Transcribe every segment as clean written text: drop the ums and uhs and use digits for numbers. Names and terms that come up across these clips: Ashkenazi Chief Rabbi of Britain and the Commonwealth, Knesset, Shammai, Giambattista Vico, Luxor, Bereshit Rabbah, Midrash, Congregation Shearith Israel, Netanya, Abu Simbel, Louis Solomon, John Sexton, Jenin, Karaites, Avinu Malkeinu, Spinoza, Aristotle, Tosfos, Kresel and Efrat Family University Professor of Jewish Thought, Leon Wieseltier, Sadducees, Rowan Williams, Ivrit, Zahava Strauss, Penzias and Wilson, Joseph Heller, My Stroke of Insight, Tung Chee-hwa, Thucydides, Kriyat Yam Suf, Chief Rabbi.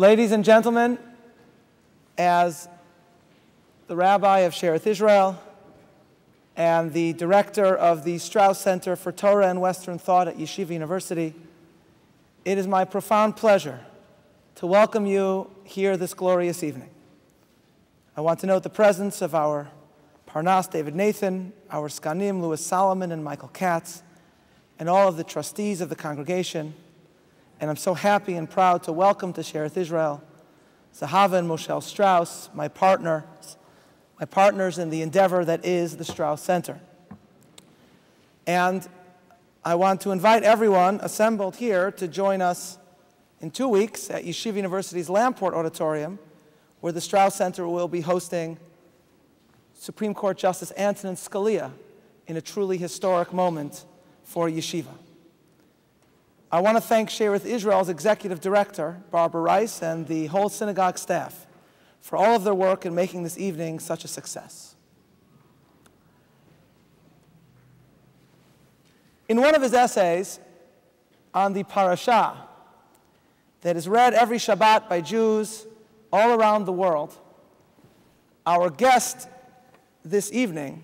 Ladies and gentlemen, as the Rabbi of Shearith Israel and the Director of the Strauss Center for Torah and Western Thought at Yeshiva University, it is my profound pleasure to welcome you here this glorious evening. I want to note the presence of our Parnas David Nathan, our Skanim Louis Solomon and Michael Katz, and all of the trustees of the congregation, and I'm so happy and proud to welcome to Shearith Israel Zahava and Moshe Strauss, my partners in the endeavor that is the Strauss Center. And I want to invite everyone assembled here to join us in 2 weeks at Yeshiva University's Lamport Auditorium, where the Strauss Center will be hosting Supreme Court Justice Antonin Scalia in a truly historic moment for Yeshiva. I want to thank Shearith Israel's Executive Director, Barbara Rice, and the whole synagogue staff for all of their work in making this evening such a success. In one of his essays on the parasha that is read every Shabbat by Jews all around the world, our guest this evening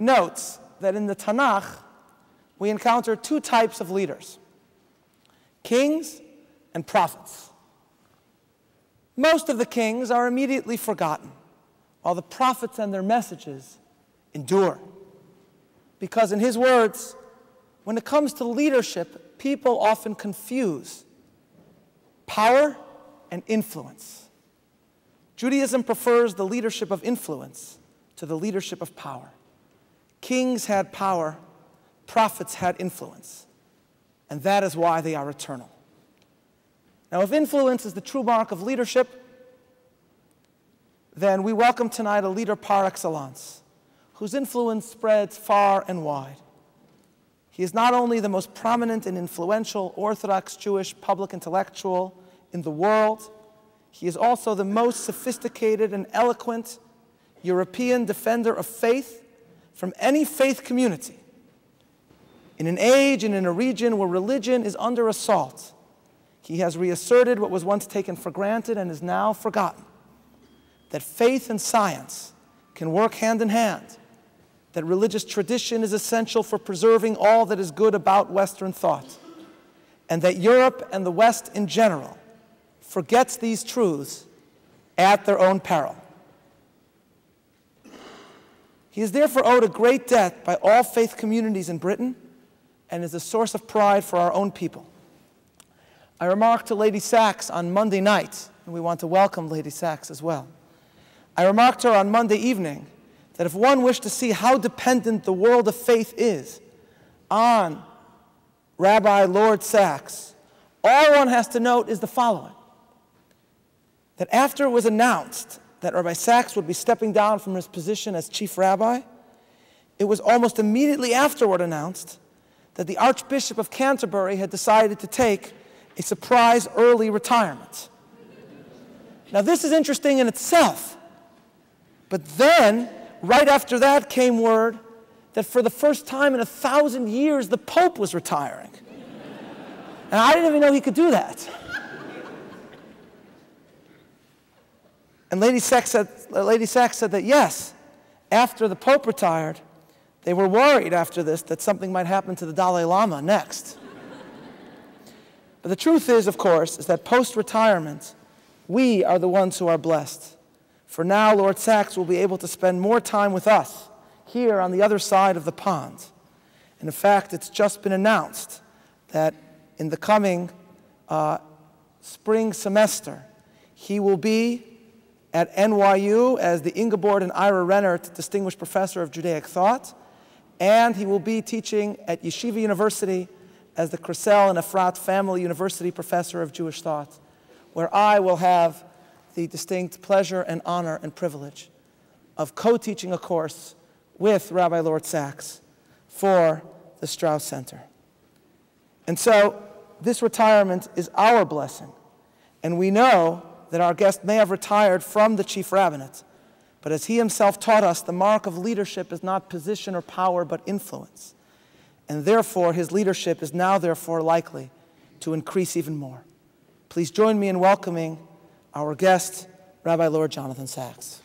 notes that in the Tanakh we encounter two types of leaders: kings and prophets. Most of the kings are immediately forgotten, while the prophets and their messages endure. Because in his words, when it comes to leadership, people often confuse power and influence. Judaism prefers the leadership of influence to the leadership of power. Kings had power, prophets had influence, and that is why they are eternal. Now, if influence is the true mark of leadership, then we welcome tonight a leader par excellence, whose influence spreads far and wide. He is not only the most prominent and influential Orthodox Jewish public intellectual in the world, he is also the most sophisticated and eloquent European defender of faith from any faith community. In an age and in a region where religion is under assault, he has reasserted what was once taken for granted and is now forgotten: that faith and science can work hand in hand, that religious tradition is essential for preserving all that is good about Western thought, and that Europe and the West in general forgets these truths at their own peril. He is therefore owed a great debt by all faith communities in Britain and is a source of pride for our own people. I remarked to Lady Sacks on Monday night, and we want to welcome Lady Sacks as well. I remarked to her on Monday evening that if one wished to see how dependent the world of faith is on Rabbi Lord Sacks, all one has to note is the following: that after it was announced that Rabbi Sacks would be stepping down from his position as Chief Rabbi, it was almost immediately afterward announced that the Archbishop of Canterbury had decided to take a surprise early retirement. Now, this is interesting in itself, but then, right after that, came word that for the first time in 1,000 years, the Pope was retiring. And I didn't even know he could do that. And Lady Sacks said that, yes, after the Pope retired, they were worried after this that something might happen to the Dalai Lama next. But the truth is, of course, is that post-retirement, we are the ones who are blessed. For now, Lord Sacks will be able to spend more time with us here on the other side of the pond. And in fact, it's just been announced that in the coming spring semester, he will be at NYU as the Ingeborg and Ira Rennert Distinguished Professor of Judaic Thought, and he will be teaching at Yeshiva University as the Kresel and Efrat Family University Professor of Jewish Thought, where I will have the distinct pleasure and honor and privilege of co-teaching a course with Rabbi Lord Sacks for the Strauss Center. And so this retirement is our blessing, and we know that our guest may have retired from the Chief Rabbinate, but as he himself taught us, the mark of leadership is not position or power, but influence. And therefore, his leadership is now, likely to increase even more. Please join me in welcoming our guest, Rabbi Lord Jonathan Sacks.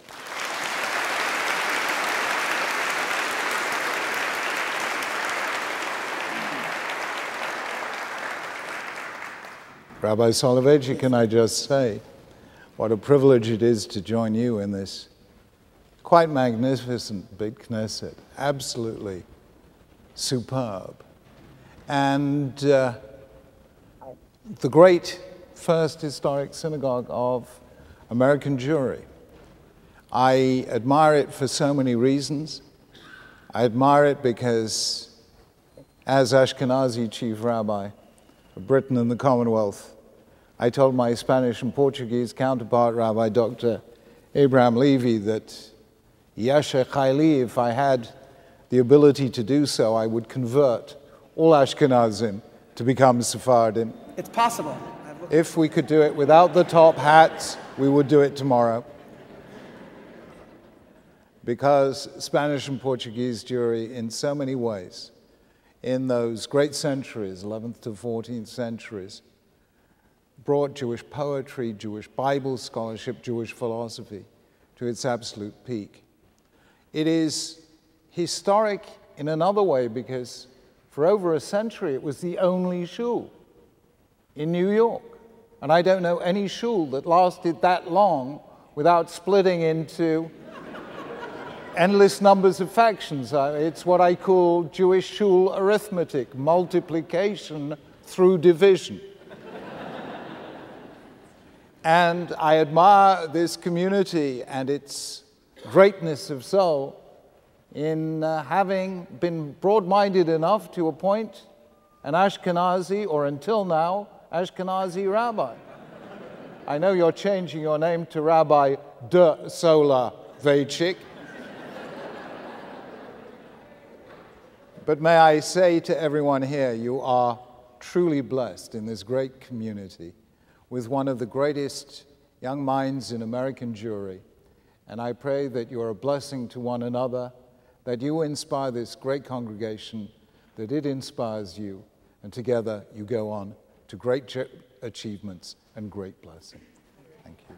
Rabbi Soloveitchik, can I just say what a privilege it is to join you in this quite magnificent big Knesset, absolutely superb. And the great first historic synagogue of American Jewry. I admire it for so many reasons. I admire it because as Ashkenazi Chief Rabbi of Britain and the Commonwealth, I told my Spanish and Portuguese counterpart, Rabbi Dr. Abraham Levy, that Yasha Chayli, if I had the ability to do so, I would convert all Ashkenazim to become Sephardim. It's possible. If we could do it without the top hats, we would do it tomorrow. Because Spanish and Portuguese Jewry, in so many ways, in those great centuries, 11th to 14th centuries, brought Jewish poetry, Jewish Bible scholarship, Jewish philosophy to its absolute peak. It is historic in another way because for over a century it was the only shul in New York. And I don't know any shul that lasted that long without splitting into endless numbers of factions. It's what I call Jewish shul arithmetic, multiplication through division. And I admire this community and its greatness of soul in having been broad-minded enough to appoint an Ashkenazi, or until now, Ashkenazi rabbi. I know you're changing your name to Rabbi de Soloveitchik. But may I say to everyone here, you are truly blessed in this great community with one of the greatest young minds in American Jewry. And I pray that you're a blessing to one another, that you inspire this great congregation, that it inspires you, and together you go on to great achievements and great blessing. Thank you.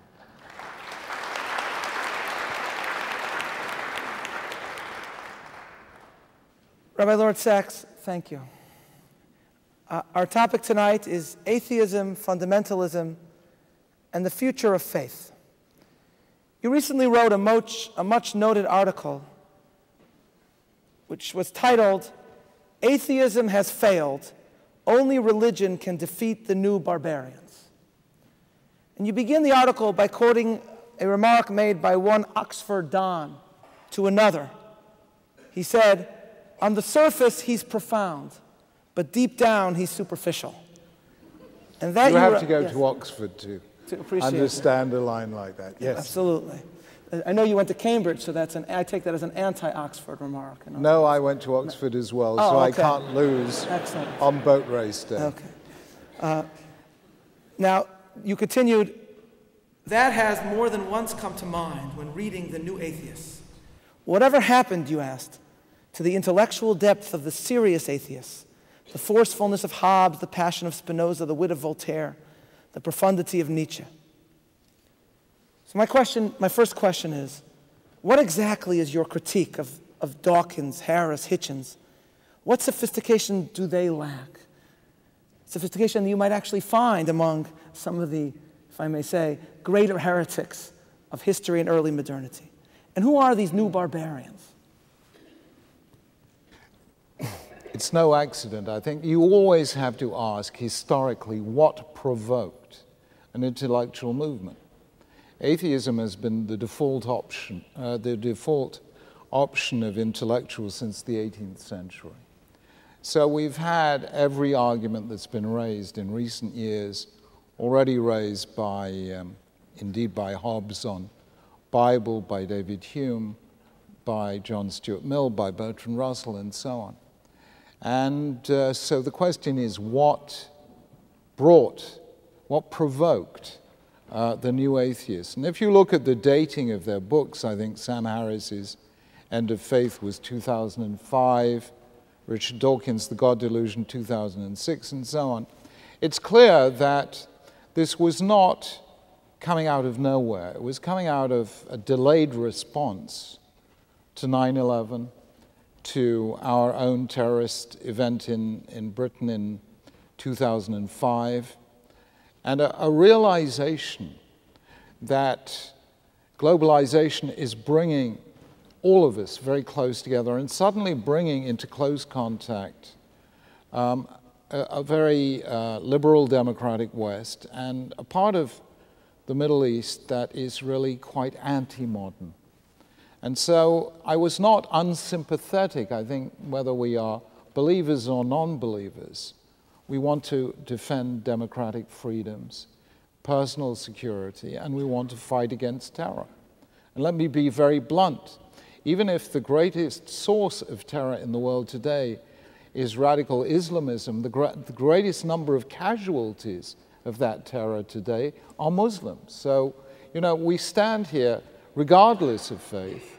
Rabbi Lord Sacks, thank you. Our topic tonight is atheism, fundamentalism, and the future of faith. You recently wrote a much noted article which was titled, "Atheism Has Failed. Only religion can defeat the new barbarians." And you begin the article by quoting a remark made by one Oxford Don to another. He said, "On the surface, he's profound, but deep down, he's superficial." And that you have to go to Oxford to understand a line like that. Yes, absolutely. I know you went to Cambridge, so that's I take that as an anti-Oxford remark. No, I went to Oxford as well, so okay. I can't lose Excellent. On boat race day. Okay. Now, you continued, "That has more than once come to mind when reading The New Atheist. Whatever happened, you asked, to the intellectual depth of the serious atheists, the forcefulness of Hobbes, the passion of Spinoza, the wit of Voltaire, the profundity of Nietzsche." So my first question is, what exactly is your critique of Dawkins, Harris, Hitchens? What sophistication do they lack? Sophistication that you might actually find among some of the, if I may say, greater heretics of history and early modernity. And who are these new barbarians? It's no accident, I think. You always have to ask historically what provoked an intellectual movement. Atheism has been the default option of intellectuals since the 18th century. So we've had every argument that's been raised in recent years, already raised by, indeed by Hobbes on Bible, by David Hume, by John Stuart Mill, by Bertrand Russell, and so on. And so the question is, what provoked the New Atheists? And if you look at the dating of their books, I think Sam Harris's End of Faith was 2005, Richard Dawkins' The God Delusion 2006, and so on. It's clear that This was not coming out of nowhere. It was coming out of a delayed response to 9/11, to our own terrorist event in Britain in 2005, and a realization that globalization is bringing all of us very close together and suddenly bringing into close contact a very liberal democratic West and a part of the Middle East that is really quite anti-modern. And so I was not unsympathetic. I think whether we are believers or non-believers, we want to defend democratic freedoms, personal security, and we want to fight against terror. And let me be very blunt. Even if the greatest source of terror in the world today is radical Islamism, the greatest number of casualties of that terror today are Muslims. So, you know, we stand here regardless of faith,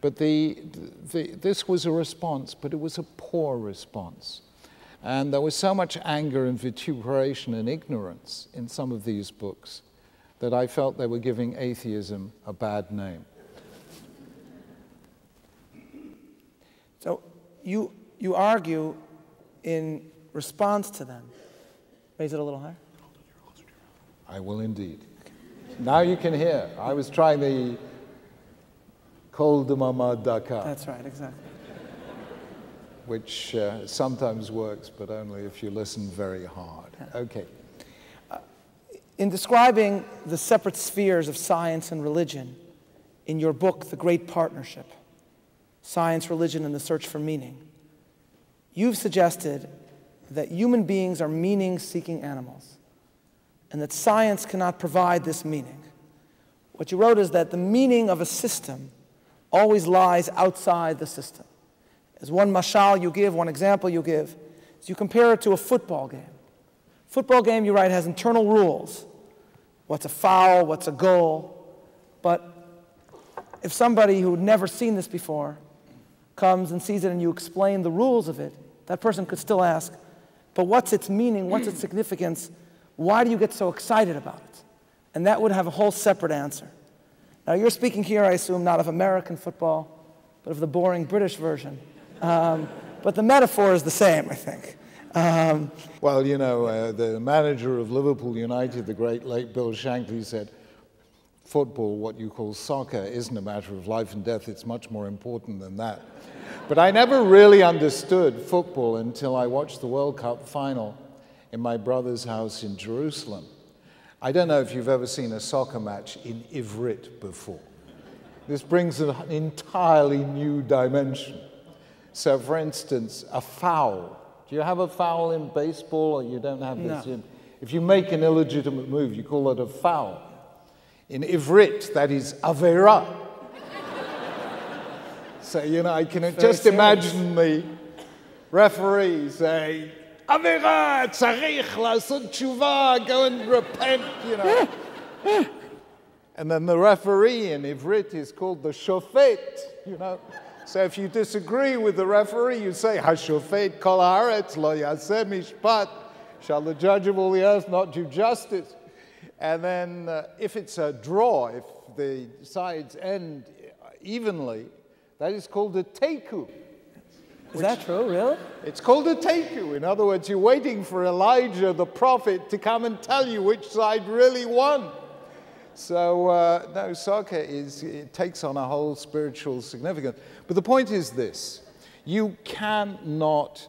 but this was a response, but it was a poor response. And there was so much anger and vituperation and ignorance in some of these books that I felt they were giving atheism a bad name. So you argue in response to them. Raise it a little higher. I will indeed. Now you can hear. I was trying the Kol Demama Daka. That's right, exactly. Which sometimes works, but only if you listen very hard. Yeah. Okay. In describing the separate spheres of science and religion in your book, The Great Partnership, Science, Religion, and the Search for Meaning, you've suggested that human beings are meaning-seeking animals, and that science cannot provide this meaning. What you wrote is that the meaning of a system always lies outside the system. As one mashal you give, one example you give, is you compare it to a football game. Football game, you write, has internal rules. What's a foul, what's a goal. But if somebody who'd never seen this before comes and sees it and you explain the rules of it, that person could still ask, but what's its meaning, what's its significance? Why do you get so excited about it? And that would have a whole separate answer. Now, you're speaking here, I assume, not of American football, but of the boring British version. But the metaphor is the same, I think. Well, you know, the manager of Liverpool United, the great late Bill Shankly, said, football, what you call soccer, isn't a matter of life and death. It's much more important than that. But I never really understood football until I watched the World Cup final in my brother's house in Jerusalem. I don't know if you've ever seen a soccer match in Ivrit before. This brings an entirely new dimension. So, for instance, a foul. Do you have a foul in baseball, or you don't have this? No. If you make an illegitimate move, you call it a foul. In Ivrit, that is avera. So, you know, I can just imagine the referee saying, Avera, tzarich, lasot tshuva, go and repent, you know. And then the referee in Ivrit is called the shofet, you know. So if you disagree with the referee, you say, Hashofet kol haaretz lo yaseh mishpat, shall the judge of all the earth not do justice? And then if it's a draw, if the sides end evenly, that is called a teiku. Is that true, really? It's called a teiku. In other words, you're waiting for Elijah the prophet to come and tell you which side really won. So, no, soccer it takes on a whole spiritual significance. But the point is this. You cannot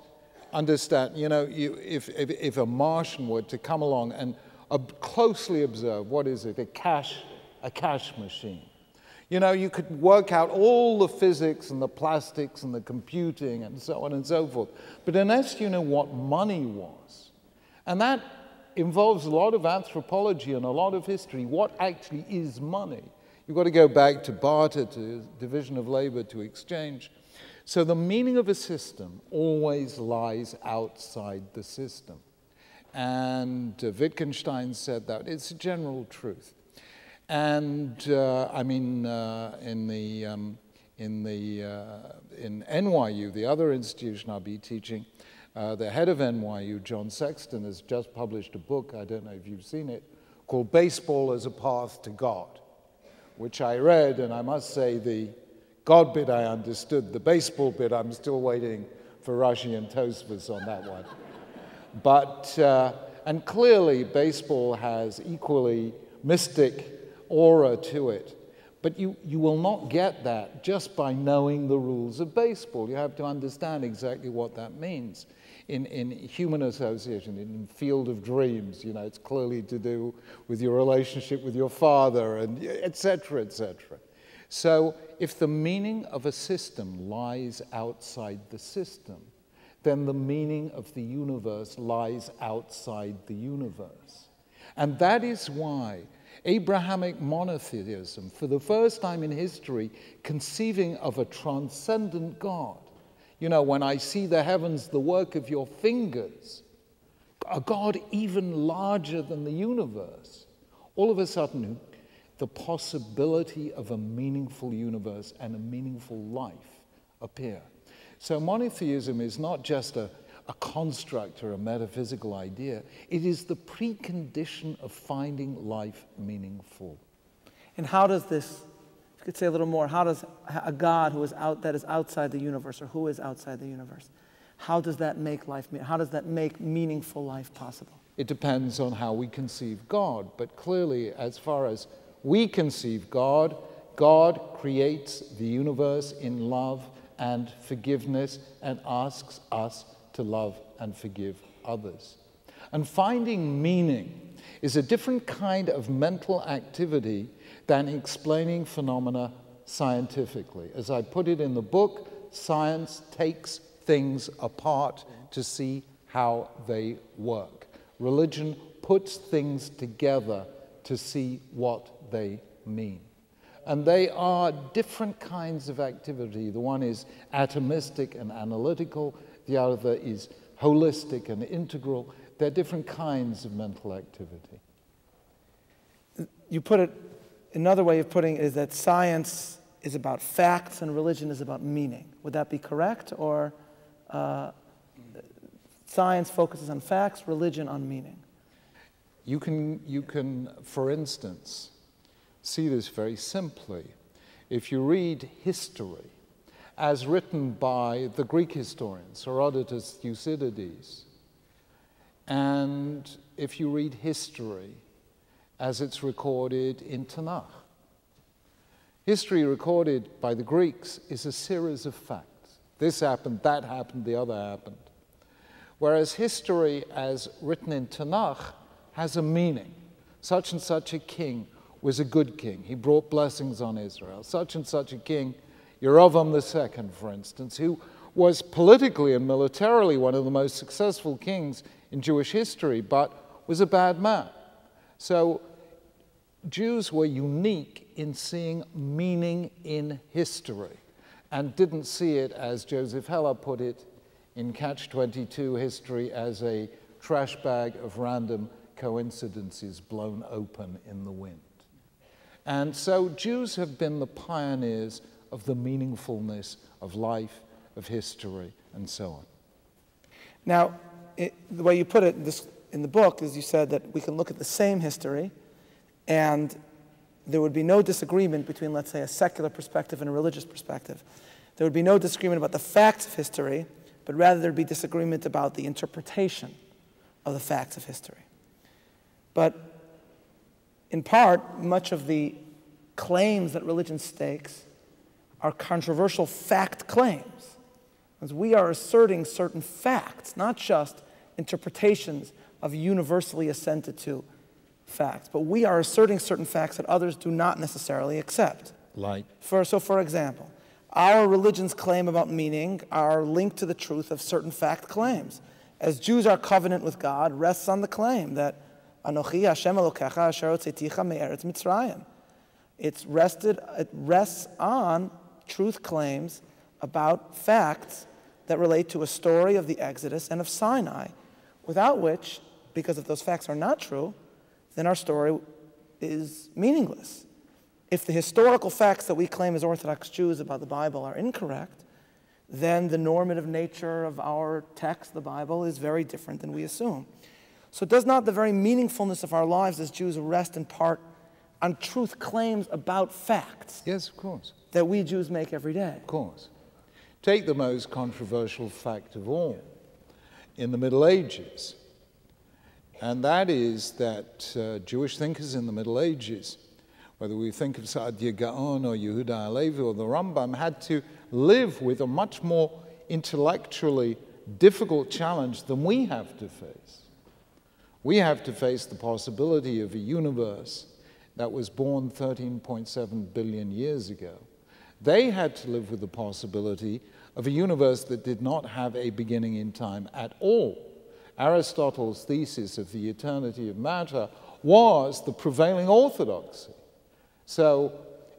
understand, you know, if a Martian were to come along and closely observe, what is it, a cash machine. You know, you could work out all the physics and the plastics and the computing and so on and so forth. But unless you know what money was, and that involves a lot of anthropology and a lot of history, what actually is money? You've got to go back to barter, to division of labor, to exchange. So the meaning of a system always lies outside the system. And Wittgenstein said that. It's a general truth. And I mean, in NYU, the other institution I'll be teaching, The head of NYU, John Sexton, has just published a book, I don't know if you've seen it, called Baseball as a Path to God, which I read, and I must say the God bit I understood, the baseball bit I'm still waiting for Rashi and Tosfos on that one. But, and clearly baseball has equally mystic aura to it, but you will not get that just by knowing the rules of baseball. You have to understand exactly what that means. In human association, in field of dreams, you know, it's clearly to do with your relationship with your father, and et cetera, et cetera. So if the meaning of a system lies outside the system, then the meaning of the universe lies outside the universe. And that is why Abrahamic monotheism, for the first time in history, conceiving of a transcendent God, you know, when I see the heavens, the work of your fingers, a God even larger than the universe, all of a sudden the possibility of a meaningful universe and a meaningful life appear. So monotheism is not just a construct or a metaphysical idea. It is the precondition of finding life meaningful. And how does this, if you could say a little more, how does a God who is out, that is outside the universe, or who is outside the universe, how does that make life, how does that make meaningful life possible? It depends on how we conceive God, but clearly as far as we conceive God, God creates the universe in love and forgiveness and asks us to love and forgive others. And finding meaning is a different kind of mental activity than explaining phenomena scientifically. As I put it in the book, science takes things apart to see how they work. Religion puts things together to see what they mean. And they are different kinds of activity. The one is atomistic and analytical, the other is holistic and integral. They're different kinds of mental activity. You put it, another way of putting it is that science is about facts and religion is about meaning. Would that be correct? Or science focuses on facts, religion on meaning? You can, for instance, see this very simply. If you read history, as written by the Greek historians, Herodotus, Thucydides. And if you read history as it's recorded in Tanakh, history recorded by the Greeks is a series of facts. This happened, that happened, the other happened. Whereas history as written in Tanakh has a meaning. Such and such a king was a good king. He brought blessings on Israel. Such and such a king, Yerovam II, for instance, who was politically and militarily one of the most successful kings in Jewish history, but was a bad man. So Jews were unique in seeing meaning in history and didn't see it, as Joseph Heller put it in Catch-22, history as a trash bag of random coincidences blown open in the wind. And so Jews have been the pioneers of the meaningfulness of life, of history, and so on. Now, the way you put it in the book is you said that we can look at the same history and there would be no disagreement between, let's say, a secular perspective and a religious perspective. There would be no disagreement about the facts of history, but rather there'd be disagreement about the interpretation of the facts of history. But in part, much of the claims that religion stakes are controversial fact claims. As we are asserting certain facts, not just interpretations of universally assented to facts, but we are asserting certain facts that others do not necessarily accept. Like? For example, our religion's claim about meaning are linked to the truth of certain fact claims. As Jews, our covenant with God rests on the claim that Anochi Hashem Elokecha asher hotzeticha me'eretz Mitzrayim. It rests on truth claims about facts that relate to a story of the Exodus and of Sinai, without which, because if those facts are not true, then our story is meaningless. If the historical facts that we claim as Orthodox Jews about the Bible are incorrect, then the normative nature of our text, the Bible, is very different than we assume. So does not the very meaningfulness of our lives as Jews rest in part on truth claims about facts? Yes, of course. That we Jews make every day? Of course. Take the most controversial fact of all in the Middle Ages, and that is that Jewish thinkers in the Middle Ages, whether we think of Saadia Gaon or Yehuda Halevi or the Rambam, had to live with a much more intellectually difficult challenge than we have to face. We have to face the possibility of a universe that was born 13.7 billion years ago. They had to live with the possibility of a universe that did not have a beginning in time at all. Aristotle's thesis of the eternity of matter was the prevailing orthodoxy. So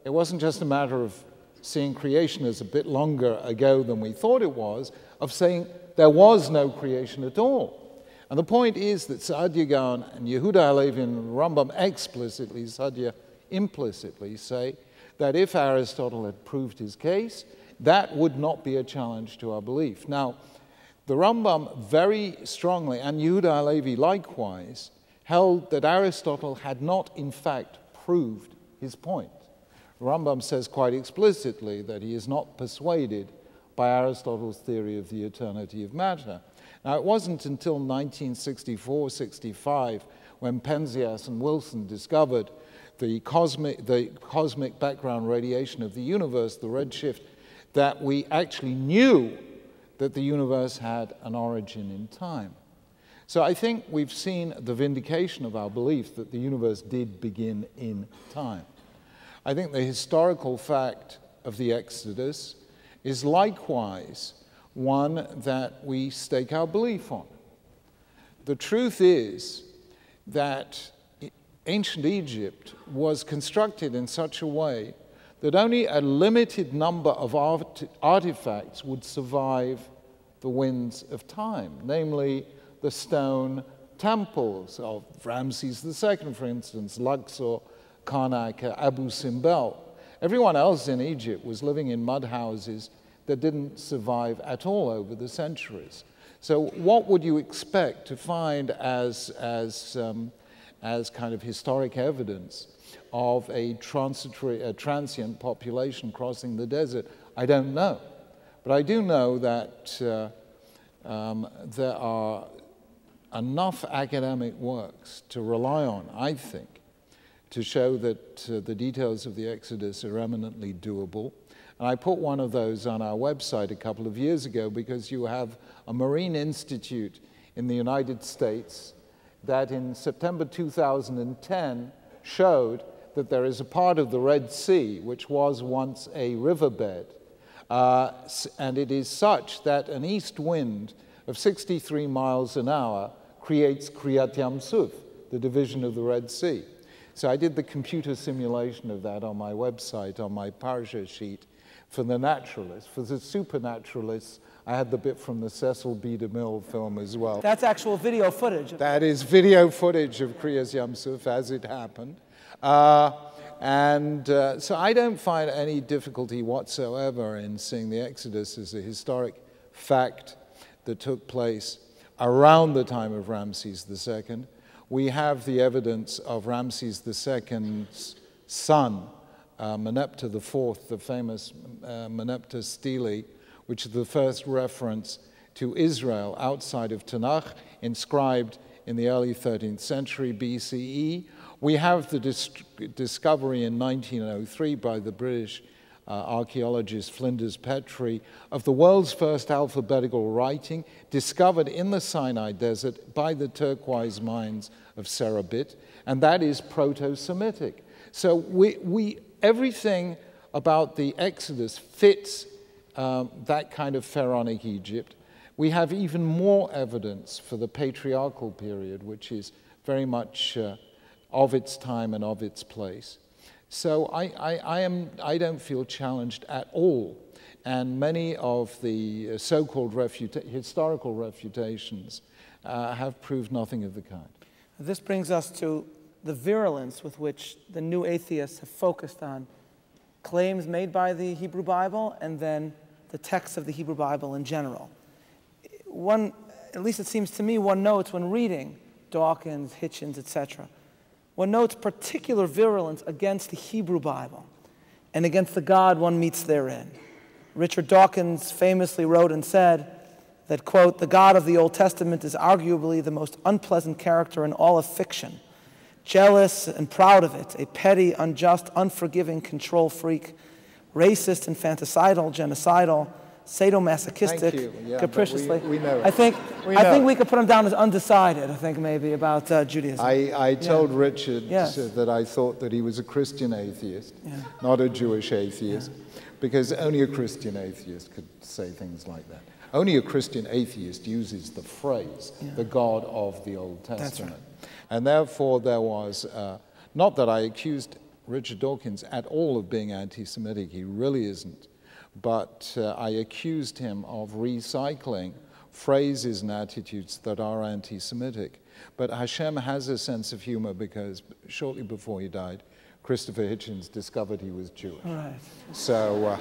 it wasn't just a matter of seeing creation as a bit longer ago than we thought it was, of saying there was no creation at all. And the point is that Saadia Gaon and Yehuda Halevi and Rambam explicitly, Saadia implicitly, say that if Aristotle had proved his case, that would not be a challenge to our belief. Now, the Rambam very strongly, and Yehuda Halevi likewise, held that Aristotle had not in fact proved his point. Rambam says quite explicitly that he is not persuaded by Aristotle's theory of the eternity of matter. Now, it wasn't until 1964-65 when Penzias and Wilson discovered the cosmic background radiation of the universe, the redshift, that we actually knew that the universe had an origin in time. So I think we've seen the vindication of our belief that the universe did begin in time. I think the historical fact of the Exodus is likewise one that we stake our belief on. The truth is that ancient Egypt was constructed in such a way that only a limited number of artifacts would survive the winds of time, namely the stone temples of Ramses II, for instance, Luxor, Karnak, Abu Simbel. Everyone else in Egypt was living in mud houses that didn't survive at all over the centuries. So what would you expect to find as kind of historic evidence of a transient population crossing the desert? I don't know. But I do know that there are enough academic works to rely on, I think, to show that the details of the Exodus are eminently doable. And I put one of those on our website a couple of years ago because you have a Marine Institute in the United States that in September 2010 showed that there is a part of the Red Sea which was once a riverbed. And it is such that an east wind of 63 miles an hour creates Kriyat Yam Suf, the division of the Red Sea. So I did the computer simulation of that on my website, on my Parsha sheet, for the naturalists. For the supernaturalists, I had the bit from the Cecil B. DeMille film as well. That's actual video footage. That is video footage of Kriyas Yam Suf as it happened. So I don't find any difficulty whatsoever in seeing the Exodus as a historic fact that took place around the time of Ramses II. We have the evidence of Ramses II's son, Meneptah IV, the famous Meneptah stele, which is the first reference to Israel outside of Tanakh, inscribed in the early 13th century BCE. We have the discovery in 1903 by the British archaeologist Flinders Petrie of the world's first alphabetical writing discovered in the Sinai Desert by the turquoise mines of Serabit, and that is Proto-Semitic. So everything about the Exodus fits that kind of pharaonic Egypt. We have even more evidence for the patriarchal period, which is very much of its time and of its place. So I don't feel challenged at all, and many of the so-called historical refutations have proved nothing of the kind. This brings us to the virulence with which the new atheists have focused on claims made by the Hebrew Bible and then the text of the Hebrew Bible in general. One, at least it seems to me, one notes when reading Dawkins, Hitchens, etc., one notes particular virulence against the Hebrew Bible and against the God one meets therein. Richard Dawkins famously wrote and said that, quote, "The God of the Old Testament is arguably the most unpleasant character in all of fiction, jealous and proud of it, a petty, unjust, unforgiving control freak, racist, infanticidal, genocidal, sadomasochistic, yeah, capriciously." We know it. I think we could put him down as undecided, I think, maybe, about Judaism. I told Richard that I thought that he was a Christian atheist, not a Jewish atheist, because only a Christian atheist could say things like that. Only a Christian atheist uses the phrase, the God of the Old Testament. That's right. And therefore there was, not that I accused Richard Dawkins at all of being anti-Semitic, he really isn't, but I accused him of recycling phrases and attitudes that are anti-Semitic. But Hashem has a sense of humor because shortly before he died, Christopher Hitchens discovered he was Jewish. Right. So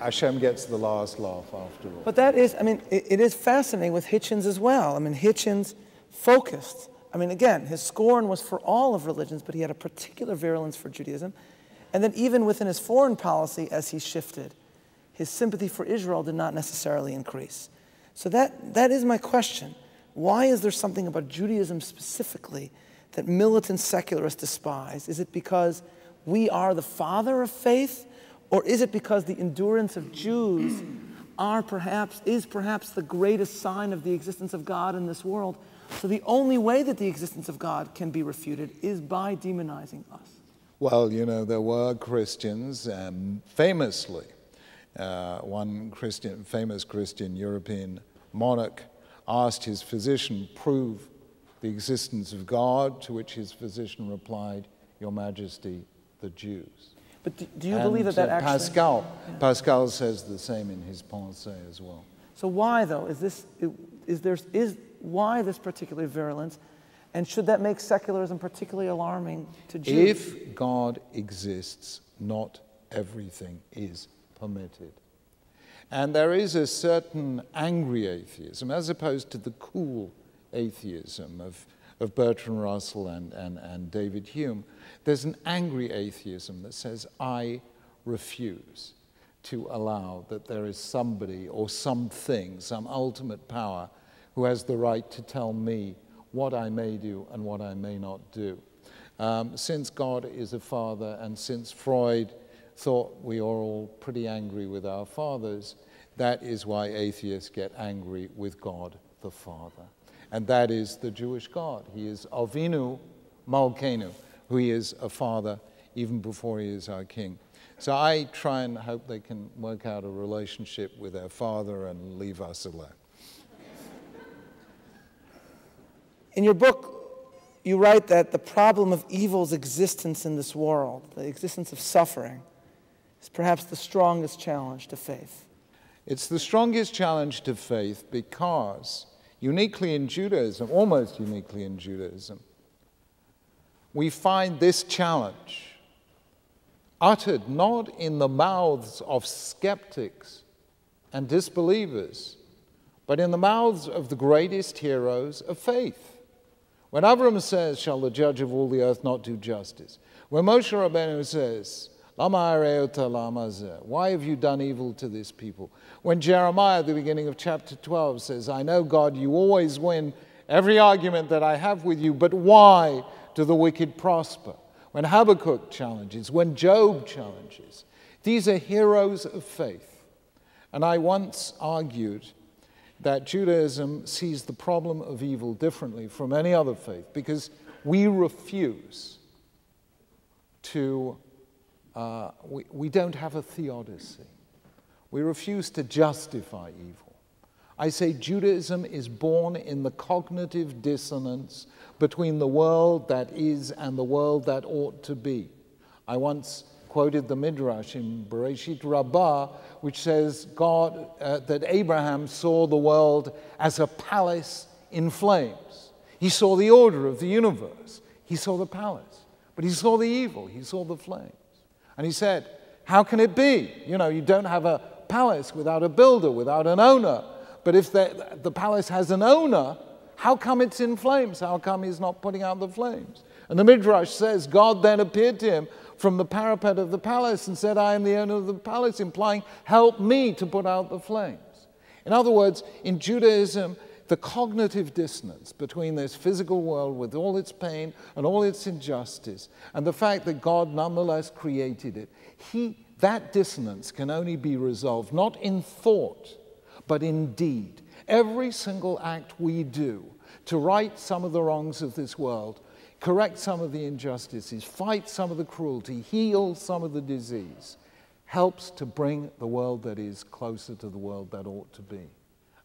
Hashem gets the last laugh after all. But that is, I mean, it is fascinating with Hitchens as well. I mean, Hitchens focused. I mean, again, his scorn was for all of religions, but he had a particular virulence for Judaism. And then even within his foreign policy, as he shifted, his sympathy for Israel did not necessarily increase. So that is my question. Why is there something about Judaism specifically that militant secularists despise? Is it because we are the father of faith? Or is it because the endurance of Jews is perhaps the greatest sign of the existence of God in this world? So the only way that the existence of God can be refuted is by demonizing us. Well, you know, there were Christians, famously, one Christian, famous Christian European monarch asked his physician, "Prove the existence of God," to which his physician replied, "Your Majesty, the Jews." But do you believe that that actually... Pascal says the same in his Pensée as well. So why, though, why this particular virulence? And should that make secularism particularly alarming to Jews? If God exists, not everything is permitted. And there is a certain angry atheism, as opposed to the cool atheism of Bertrand Russell and David Hume. There's an angry atheism that says, I refuse to allow that there is somebody or something, some ultimate power, who has the right to tell me what I may do and what I may not do. Since God is a father, and since Freud thought we are all pretty angry with our fathers, that is why atheists get angry with God the Father. And that is the Jewish God. He is Avinu Malkeinu, who he is a father even before he is our king. So I try and hope they can work out a relationship with their father and leave us alone. In your book, you write that the problem of evil's existence in this world, the existence of suffering, is perhaps the strongest challenge to faith. It's the strongest challenge to faith because uniquely in Judaism, almost uniquely in Judaism, we find this challenge uttered not in the mouths of skeptics and disbelievers, but in the mouths of the greatest heroes of faith. When Avram says, "Shall the judge of all the earth not do justice?" When Moshe Rabbeinu says, "Why have you done evil to this people?" When Jeremiah, at the beginning of chapter 12, says, "I know, God, you always win every argument that I have with you, but why do the wicked prosper?" When Habakkuk challenges, when Job challenges, these are heroes of faith. And I once argued that Judaism sees the problem of evil differently from any other faith because we refuse to... we don't have a theodicy. We refuse to justify evil. I say Judaism is born in the cognitive dissonance between the world that is and the world that ought to be. I once quoted the Midrash in Bereshit Rabbah, which says God, that Abraham saw the world as a palace in flames. He saw the order of the universe. He saw the palace. But he saw the evil. He saw the flames. And he said, how can it be? You know, you don't have a palace without a builder, without an owner. But if the palace has an owner, how come it's in flames? How come he's not putting out the flames? And the Midrash says, God then appeared to him from the parapet of the palace and said, I am the owner of the palace, implying, help me to put out the flames. In other words, in Judaism, the cognitive dissonance between this physical world with all its pain and all its injustice and the fact that God nonetheless created it, that dissonance can only be resolved not in thought, but in deed. Every single act we do to right some of the wrongs of this world, correct some of the injustices, fight some of the cruelty, heal some of the disease, helps to bring the world that is closer to the world that ought to be.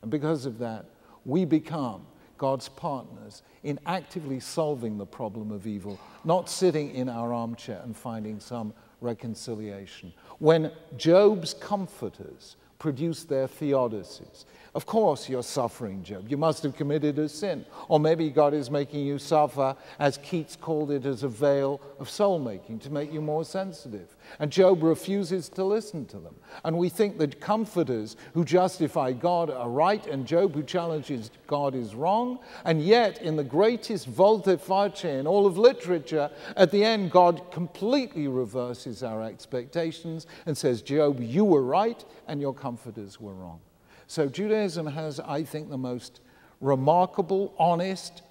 And because of that, we become God's partners in actively solving the problem of evil, not sitting in our armchair and finding some reconciliation. When Job's comforters produce their theodicies, of course you're suffering, Job. You must have committed a sin. Or maybe God is making you suffer, as Keats called it, as a veil of soul-making to make you more sensitive. And Job refuses to listen to them. And we think that comforters who justify God are right and Job who challenges God is wrong. And yet, in the greatest volte face in all of literature, at the end God completely reverses our expectations and says, Job, you were right and your comforters were wrong. So Judaism has, I think, the most remarkable, honest,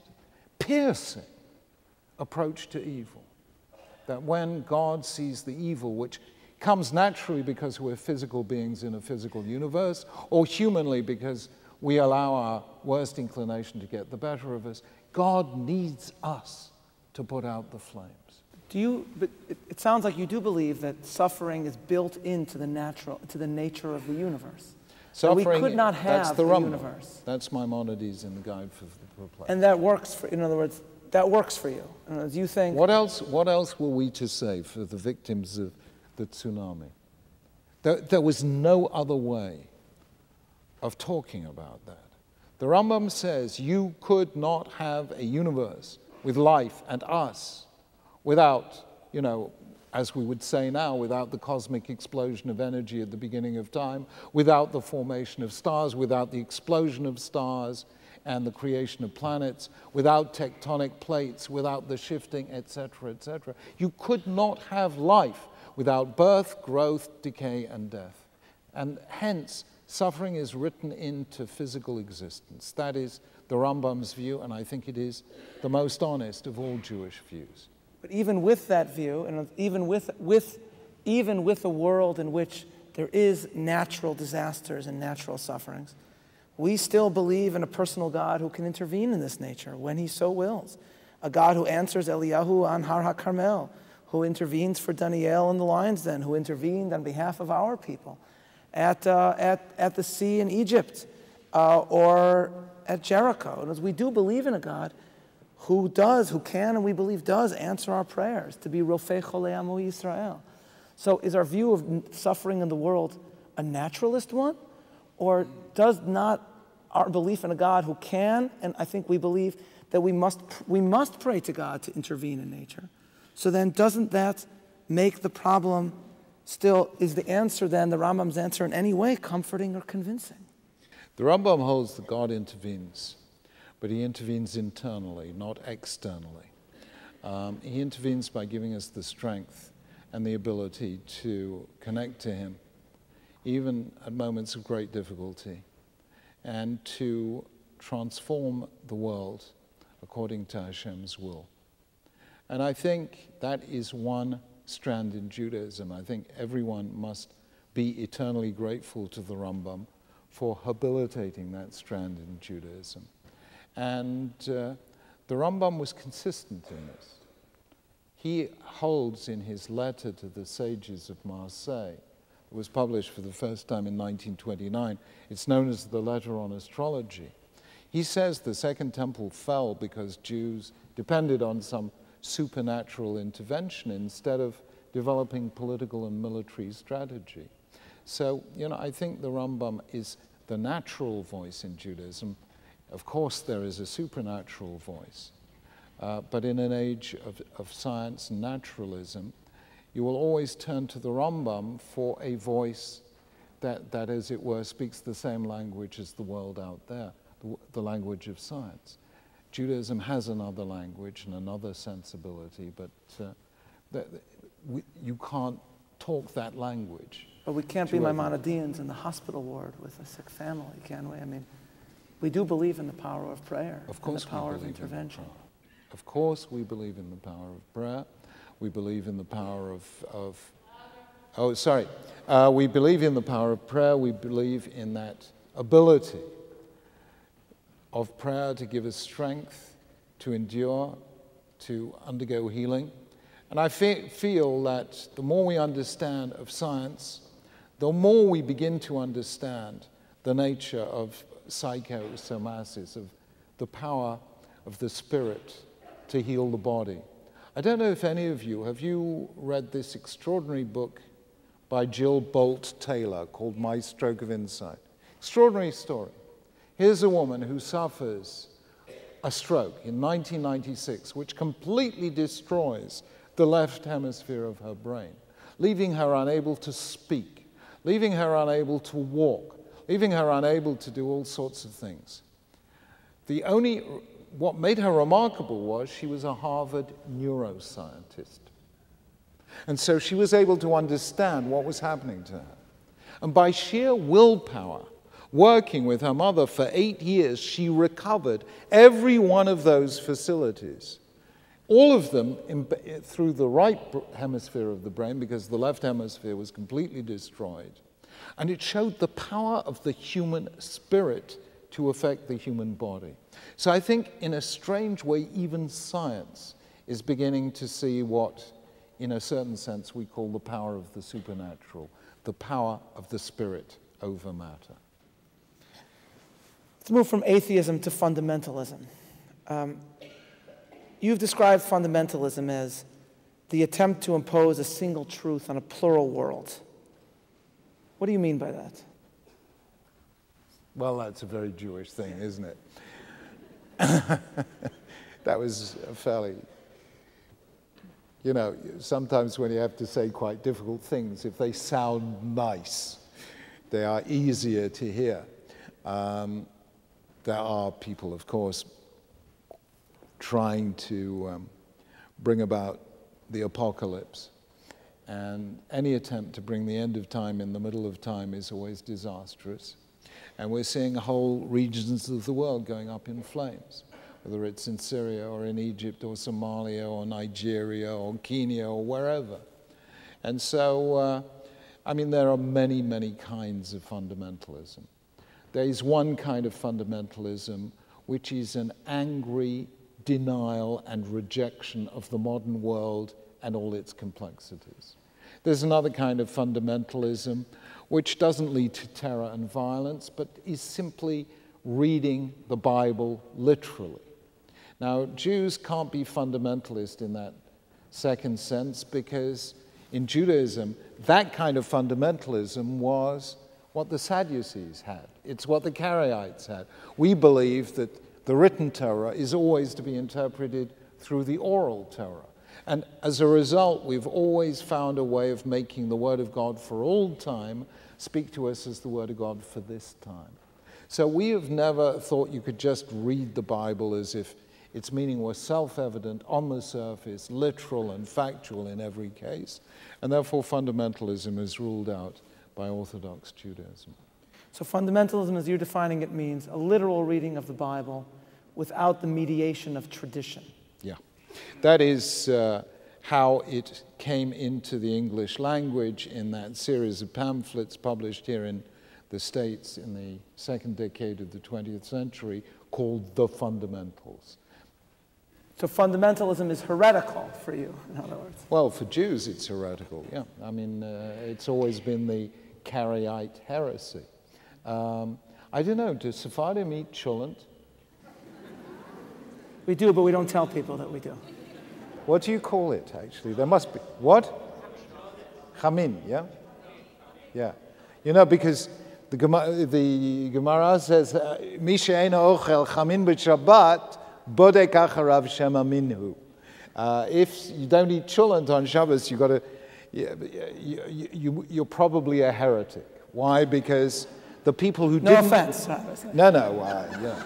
piercing approach to evil. That when God sees the evil, which comes naturally because we're physical beings in a physical universe, or humanly because we allow our worst inclination to get the better of us, God needs us to put out the flames. But it sounds like you do believe that suffering is built into the nature of the universe. Suffering, we could not have that's the universe. That's Maimonides in the Guide for the Perplexed. And that works for, in other words, that works for you. In other words, you think... What else were we to say for the victims of the tsunami? There was no other way of talking about that. The Rambam says you could not have a universe with life and us without, you know, as we would say now, without the cosmic explosion of energy at the beginning of time, without the formation of stars, without the explosion of stars and the creation of planets, without tectonic plates, without the shifting, etc., etc. You could not have life without birth, growth, decay, and death. And hence, suffering is written into physical existence. That is the Rambam's view, and I think it is the most honest of all Jewish views. But even with that view, and even with a world in which there is natural disasters and natural sufferings, we still believe in a personal God who can intervene in this nature when he so wills. A God who answers Eliyahu on Har HaKarmel, who intervenes for Daniel in the lion's den, who intervened on behalf of our people at the sea in Egypt or at Jericho. And as we do believe in a God who can, and we believe does, answer our prayers, to be Rofei Cholei Amo Yisrael. So is our view of suffering in the world a naturalist one? Or does not our belief in a God who can, and I think we believe that we must pray to God to intervene in nature, so then doesn't that make the problem still, is the answer then, the Rambam's answer in any way, comforting or convincing? The Rambam holds that God intervenes. But he intervenes internally, not externally. He intervenes by giving us the strength and the ability to connect to him, even at moments of great difficulty, and to transform the world according to Hashem's will. And I think that is one strand in Judaism. I think everyone must be eternally grateful to the Rambam for habilitating that strand in Judaism. And the Rambam was consistent in this. He holds in his letter to the sages of Marseille, it was published for the first time in 1929, it's known as the Letter on Astrology. He says the Second Temple fell because Jews depended on some supernatural intervention instead of developing political and military strategy. So, you know, I think the Rambam is the natural voice in Judaism. Of course, there is a supernatural voice, but in an age of science and naturalism, you will always turn to the Rambam for a voice that as it were, speaks the same language as the world out there, the language of science. Judaism has another language and another sensibility, but you can't talk that language. But we can't be Maimonideans in the hospital ward with a sick family, can we? I mean, we do believe in the power of prayer, of course, and the power of intervention. Of course we believe in the power of prayer. We believe in the power we believe in the power of prayer. We believe in that ability of prayer to give us strength, to endure, to undergo healing. And I feel that the more we understand of science, the more we begin to understand the nature of psychosomasis, of the power of the spirit to heal the body. I don't know if any of you, have you read this extraordinary book by Jill Bolt Taylor called My Stroke of Insight? Extraordinary story. Here's a woman who suffers a stroke in 1996, which completely destroys the left hemisphere of her brain, leaving her unable to speak, leaving her unable to walk, leaving her unable to do all sorts of things. The only... what made her remarkable was she was a Harvard neuroscientist. And so she was able to understand what was happening to her. And by sheer willpower, working with her mother for 8 years, she recovered every one of those facilities. All of them through the right hemisphere of the brain, because the left hemisphere was completely destroyed. And it showed the power of the human spirit to affect the human body. So I think in a strange way, even science is beginning to see what, in a certain sense, we call the power of the supernatural, the power of the spirit over matter. Let's move from atheism to fundamentalism. You've described fundamentalism as the attempt to impose a single truth on a plural world. What do you mean by that? Well, that's a very Jewish thing, isn't it? That was a fairly, you know, sometimes when you have to say quite difficult things, if they sound nice, they are easier to hear. There are people, of course, trying to bring about the apocalypse. And any attempt to bring the end of time in the middle of time is always disastrous. And we're seeing whole regions of the world going up in flames, whether it's in Syria or in Egypt or Somalia or Nigeria or Kenya or wherever. And so, I mean, there are many, many kinds of fundamentalism. There is one kind of fundamentalism which is an angry denial and rejection of the modern world and all its complexities. There's another kind of fundamentalism which doesn't lead to terror and violence, but is simply reading the Bible literally. Now, Jews can't be fundamentalist in that second sense, because in Judaism, that kind of fundamentalism was what the Sadducees had. It's what the Karaites had. We believe that the written Torah is always to be interpreted through the oral Torah. And as a result, we've always found a way of making the Word of God for all time speak to us as the Word of God for this time. So we have never thought you could just read the Bible as if its meaning was self-evident, on the surface, literal and factual in every case. And therefore, fundamentalism is ruled out by Orthodox Judaism. So fundamentalism, as you're defining it, means a literal reading of the Bible without the mediation of tradition. Yeah. That is how it came into the English language in that series of pamphlets published here in the States in the second decade of the 20th century called The Fundamentals. So fundamentalism is heretical for you, in other words? Well, for Jews it's heretical, yeah. I mean, it's always been the Karaite heresy. I don't know, does Sephardim eat cholent? We do, but we don't tell people that we do. What do you call it, actually? There must be. What? Chamin, yeah? Yeah. You know, because the Gemara says, Misha eino ochel chamin b'Shabbat, bodek acharav shema minhu. If you don't eat cholent on Shabbos, you're probably a heretic. Why? Because the people who didn't... No offense. No, no, why? Yeah.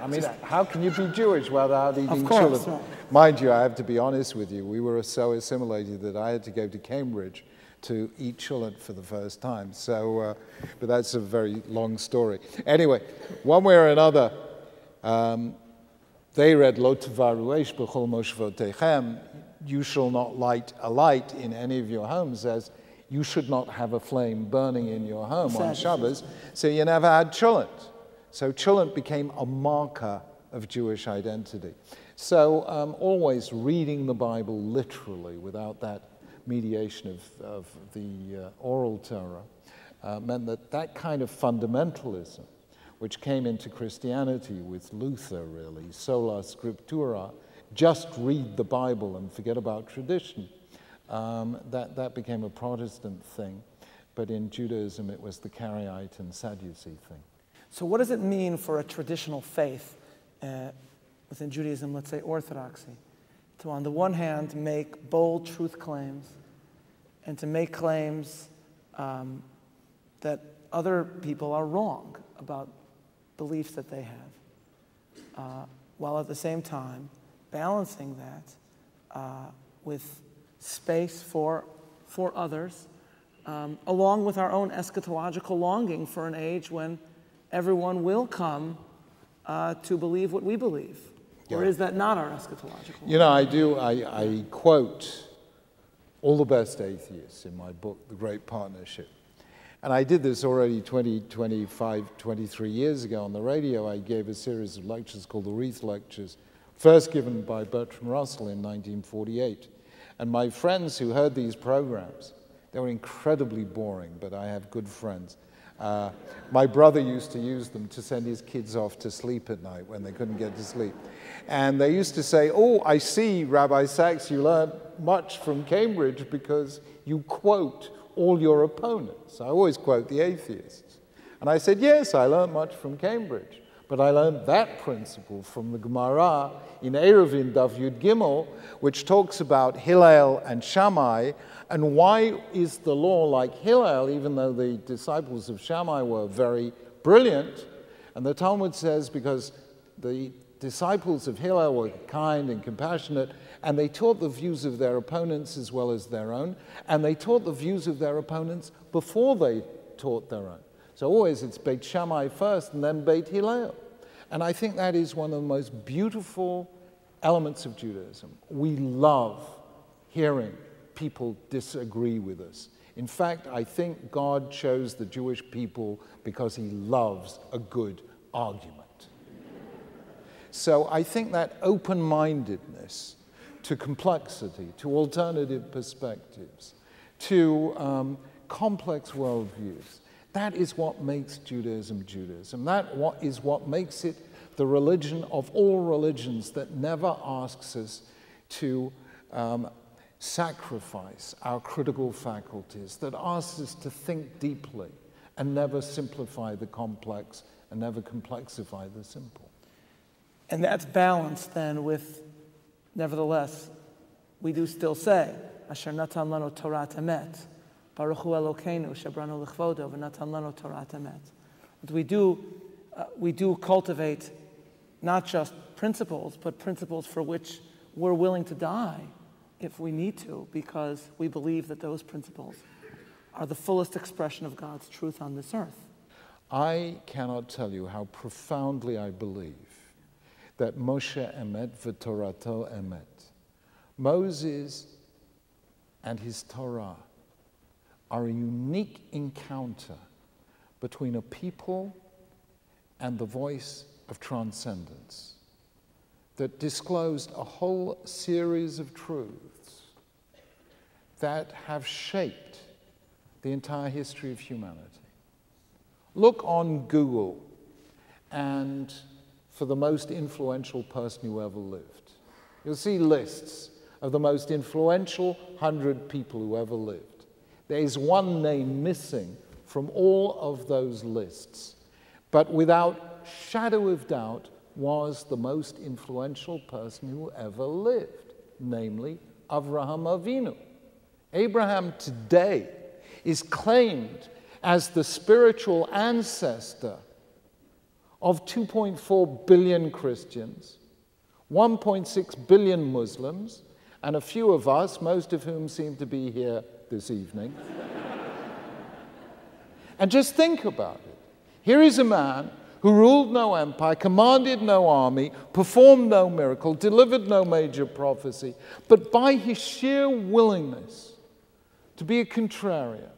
I mean, how can you be Jewish without eating children? Right. Mind you, I have to be honest with you, we were so assimilated that I had to go to Cambridge to eat chulent for the first time. So, but that's a very long story. Anyway, one way or another, they read, Lo Tevaru Eish B'chol Moshevotechem, you shall not light a light in any of your homes, as you should not have a flame burning in your home on Shabbos, so you never had chulent. So chulent became a marker of Jewish identity. So always reading the Bible literally without that mediation of the oral Torah meant that that kind of fundamentalism, which came into Christianity with Luther, really, sola scriptura, just read the Bible and forget about tradition, that became a Protestant thing. But in Judaism, it was the Karaite and Sadducee thing. So what does it mean for a traditional faith within Judaism, let's say Orthodoxy, to, on the one hand, make bold truth claims and to make claims that other people are wrong about beliefs that they have, while at the same time balancing that with space for others, along with our own eschatological longing for an age when everyone will come to believe what we believe. Yeah. Or is that not our eschatological? You know, I quote all the best atheists in my book, The Great Partnership. And I did this already 20, 25, 23 years ago on the radio. I gave a series of lectures called the Wreath Lectures, first given by Bertrand Russell in 1948. And my friends who heard these programs, they were incredibly boring, but I have good friends. My brother used to use them to send his kids off to sleep at night when they couldn't get to sleep. And they used to say, oh, I see, Rabbi Sacks, you learned much from Cambridge because you quote all your opponents. I always quote the atheists. And I said, yes, I learned much from Cambridge, but I learned that principle from the Gemara in Eruvin Daf Yud Gimel, which talks about Hillel and Shammai, and why is the law like Hillel, even though the disciples of Shammai were very brilliant? And the Talmud says because the disciples of Hillel were kind and compassionate, and they taught the views of their opponents as well as their own, and they taught the views of their opponents before they taught their own. So always it's Beit Shammai first and then Beit Hillel. And I think that is one of the most beautiful elements of Judaism. We love hearing people disagree with us. In fact, I think God chose the Jewish people because he loves a good argument. So I think that open-mindedness to complexity, to alternative perspectives, to complex worldviews, that is what makes Judaism, Judaism. That is what makes it the religion of all religions that never asks us to sacrifice our critical faculties, that asks us to think deeply and never simplify the complex and never complexify the simple. And that's balanced then with, nevertheless, we do still say, Asher natan lanu torat emet, Baruch hu Elokeinu, shebranu l'chvodo, v'natan lanu torat emet. We do cultivate not just principles, but principles for which we're willing to die if we need to, because we believe that those principles are the fullest expression of God's truth on this earth. I cannot tell you how profoundly I believe that Moshe emet v'torato emet. Moses and his Torah are a unique encounter between a people and the voice of transcendence that disclosed a whole series of truths that have shaped the entire history of humanity. Look on Google and for the most influential person who ever lived. You'll see lists of the most influential 100 people who ever lived. There is one name missing from all of those lists, but without shadow of doubt was the most influential person who ever lived, namely Avraham Avinu. Abraham today is claimed as the spiritual ancestor of 2.4 billion Christians, 1.6 billion Muslims, and a few of us, most of whom seem to be here this evening. And just think about it. Here is a man who ruled no empire, commanded no army, performed no miracle, delivered no major prophecy, but by his sheer willingness to be a contrarian,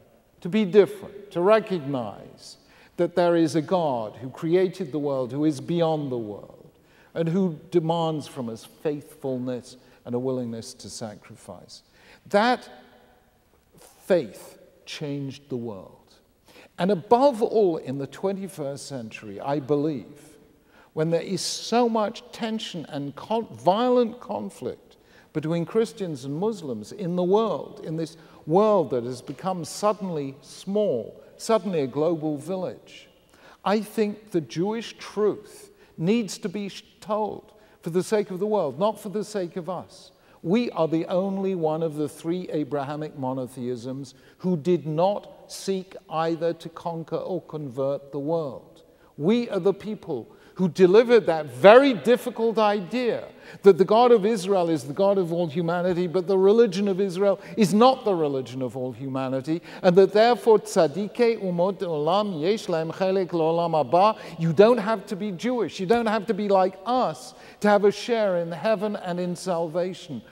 to be different, to recognize that there is a God who created the world, who is beyond the world, and who demands from us faithfulness and a willingness to sacrifice. That faith changed the world. And above all, in the 21st century, I believe, when there is so much tension and violent conflict between Christians and Muslims in the world, in this world that has become suddenly small, suddenly a global village, I think the Jewish truth needs to be told for the sake of the world, not for the sake of us. We are the only one of the three Abrahamic monotheisms who did not seek either to conquer or convert the world. We are the people who delivered that very difficult idea that the God of Israel is the God of all humanity, but the religion of Israel is not the religion of all humanity, and that therefore tzadikei umot olam yesh lahem chelek l'olam haba. You don't have to be Jewish, you don't have to be like us to have a share in heaven and in salvation.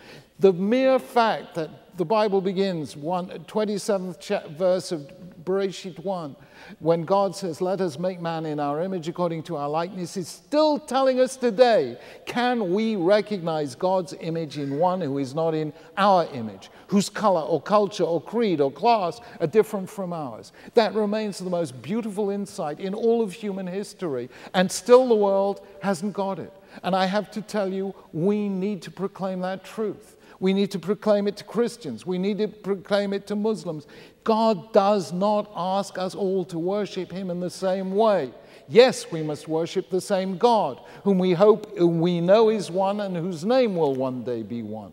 The mere fact that the Bible begins, 27th verse of Bereshit 1, when God says, let us make man in our image according to our likeness, is still telling us today, can we recognize God's image in one who is not in our image, whose color or culture or creed or class are different from ours? That remains the most beautiful insight in all of human history, and still the world hasn't got it. And I have to tell you, we need to proclaim that truth. We need to proclaim it to Christians. We need to proclaim it to Muslims. God does not ask us all to worship him in the same way. Yes, we must worship the same God, whom we hope, whom we know is one, and whose name will one day be one.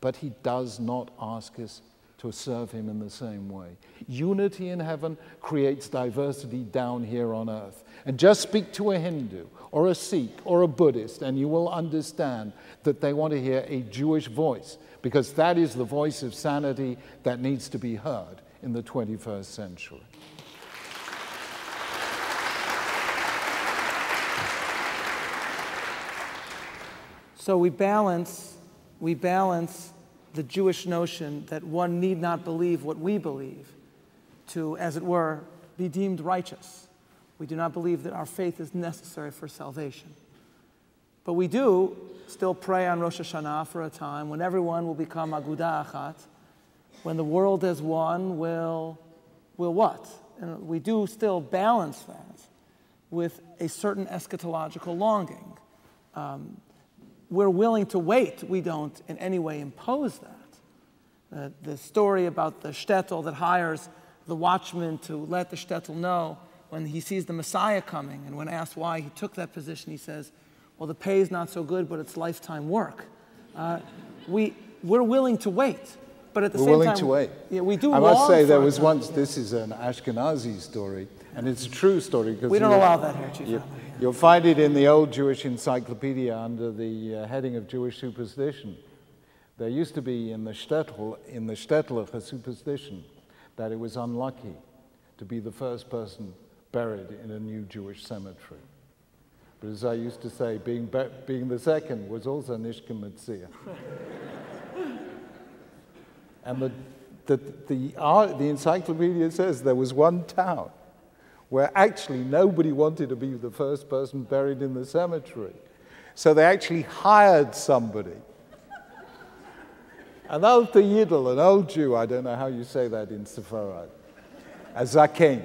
But he does not ask us to serve him in the same way. Unity in heaven creates diversity down here on earth. And just speak to a Hindu, or a Sikh, or a Buddhist, and you will understand that they want to hear a Jewish voice, because that is the voice of sanity that needs to be heard in the 21st century. So we balance the Jewish notion that one need not believe what we believe to, as it were, be deemed righteous. We do not believe that our faith is necessary for salvation. But we do still pray on Rosh Hashanah for a time when everyone will become Agudah Achat, when the world as one will what? And we do still balance that with a certain eschatological longing. We're willing to wait. We don't in any way impose that. The story about the shtetl that hires the watchman to let the shtetl know when he sees the Messiah coming, and when asked why he took that position, he says, well, the pay is not so good, but it's lifetime work. We're willing to wait, but at the same time... We're willing to wait. Yeah, we do. I must say, there was once, this is an Ashkenazi story, and it's a true story. Because we don't allow that here, Chief Rabbi. You'll find it in the old Jewish encyclopedia under the heading of Jewish superstition. There used to be in the shtetl, a superstition that it was unlucky to be the first person buried in a new Jewish cemetery. But as I used to say, being the second was also Nishka Metzia. And the encyclopedia says there was one town where actually nobody wanted to be the first person buried in the cemetery. So they actually hired somebody. An alter Yidl, an old Jew, I don't know how you say that in Sephardic, a Zaken.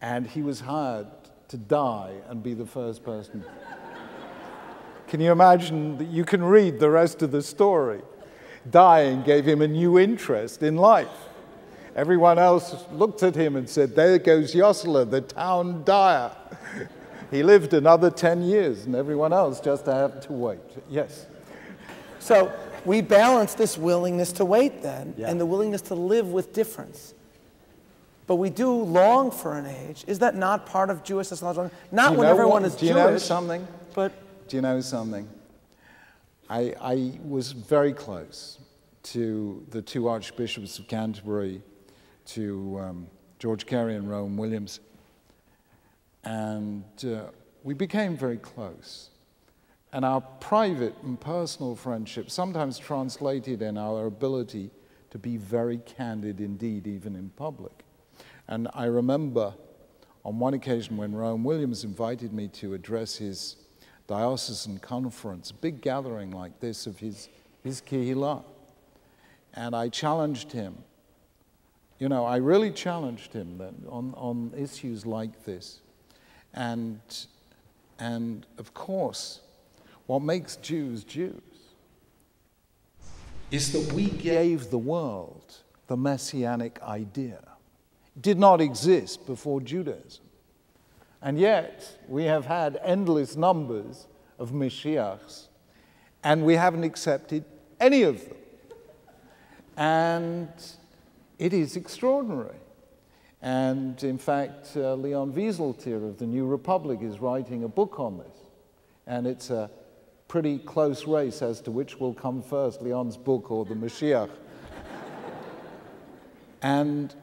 And he was hired to die and be the first person. Can you imagine that? You can read the rest of the story. Dying gave him a new interest in life. Everyone else looked at him and said, there goes Yossela, the town dyer. He lived another 10 years, and everyone else just had to wait. Yes? So We balance this willingness to wait then, and the willingness to live with difference. But we do long for an age. Is that not part of Jewish sociology? Not when everyone is Jewish. Do you know something? But do you know something? I was very close to the two Archbishops of Canterbury, to George Carey and Rowan Williams, and we became very close. And our private and personal friendship sometimes translated in our ability to be very candid indeed, even in public. And I remember on one occasion when Rowan Williams invited me to address his diocesan conference, a big gathering like this of his Kehillah. And I challenged him. You know, I really challenged him then on issues like this. And of course, what makes Jews Jews is that we gave the world the messianic idea. It did not exist before Judaism. And yet, we have had endless numbers of Mashiachs, and we haven't accepted any of them. And it is extraordinary. And in fact, Leon Wieseltier of the New Republic is writing a book on this. And it's a pretty close race as to which will come first, Leon's book or the Mashiach. And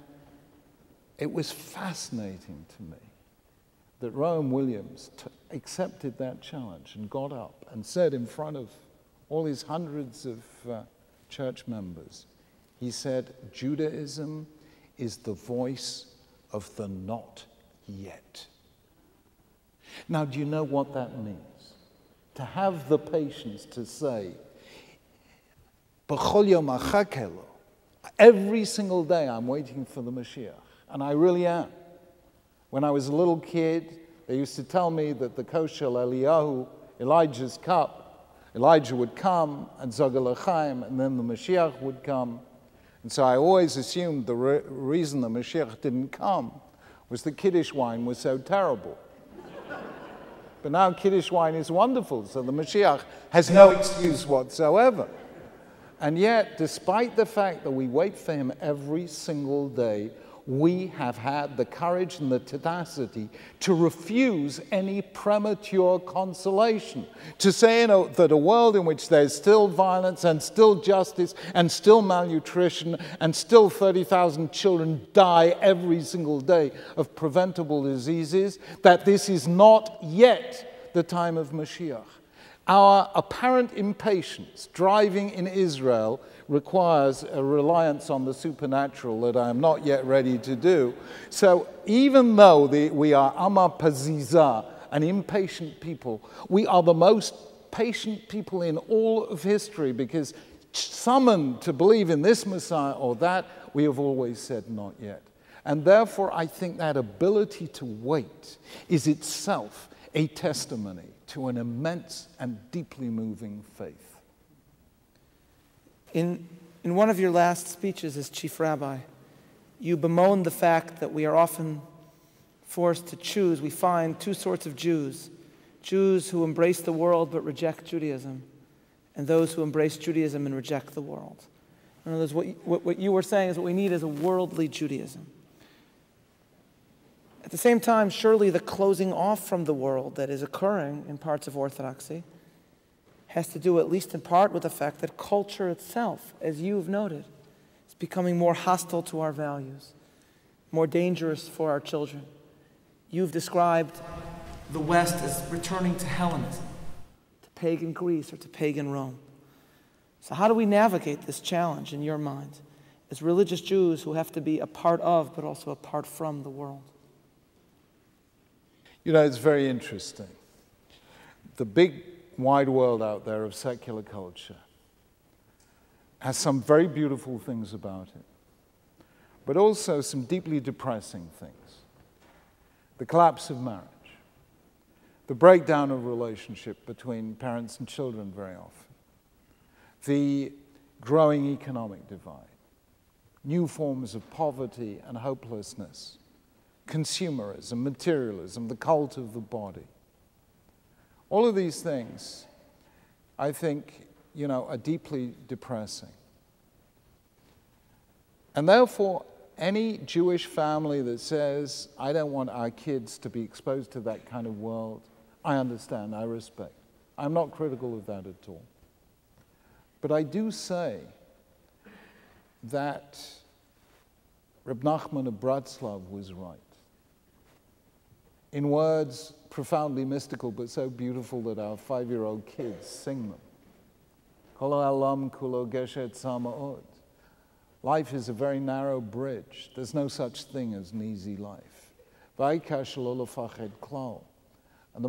it was fascinating to me that Rowan Williams accepted that challenge and got up and said in front of all these hundreds of church members, he said, Judaism is the voice of the not yet. Now, do you know what that means? To have the patience to say, B'chol yom achakelo, every single day I'm waiting for the Mashiach, and I really am. When I was a little kid, they used to tell me that the Koshel Eliyahu, Elijah's cup, Elijah would come, and Zogel Echaim, and then the Mashiach would come. And so I always assumed the reason the Mashiach didn't come was the Kiddush wine was so terrible. But now Kiddush wine is wonderful, so the Mashiach has no excuse whatsoever. And yet, despite the fact that we wait for him every single day, we have had the courage and the tenacity to refuse any premature consolation, to say that a world in which there's still violence and still justice and still malnutrition and still 30,000 children die every single day of preventable diseases, that this is not yet the time of Mashiach. Our apparent impatience driving in Israel requires a reliance on the supernatural that I am not yet ready to do. So even though we are Amar Paziza, an impatient people, we are the most patient people in all of history because summoned to believe in this Messiah or that, we have always said not yet. And therefore, I think that ability to wait is itself a testimony to an immense and deeply moving faith. In one of your last speeches as Chief Rabbi, you bemoaned the fact that we are often forced to choose. We find two sorts of Jews, Jews who embrace the world but reject Judaism, and those who embrace Judaism and reject the world. In other words, what you were saying is what we need is a worldly Judaism. At the same time, surely the closing off from the world that is occurring in parts of Orthodoxy has to do, at least in part, with the fact that culture itself, as you've noted, is becoming more hostile to our values, more dangerous for our children. You've described the West as returning to Hellenism, to pagan Greece or to pagan Rome. So how do we navigate this challenge, in your mind, as religious Jews who have to be a part of, but also a part from the world? You know, it's very interesting. The big wide world out there of secular culture has some very beautiful things about it, but also some deeply depressing things. The collapse of marriage, the breakdown of relationship between parents and children very often, the growing economic divide, new forms of poverty and hopelessness, consumerism, materialism, the cult of the body. All of these things, I think, you know, are deeply depressing. And therefore, any Jewish family that says, I don't want our kids to be exposed to that kind of world, I understand, I respect. I'm not critical of that at all. But I do say that Reb Nachman of Bratslav was right. In words profoundly mystical, but so beautiful that our 5-year-old kids sing them. Kol ha'olam kulo geshet sama'od. Life is a very narrow bridge. There's no such thing as an easy life. And the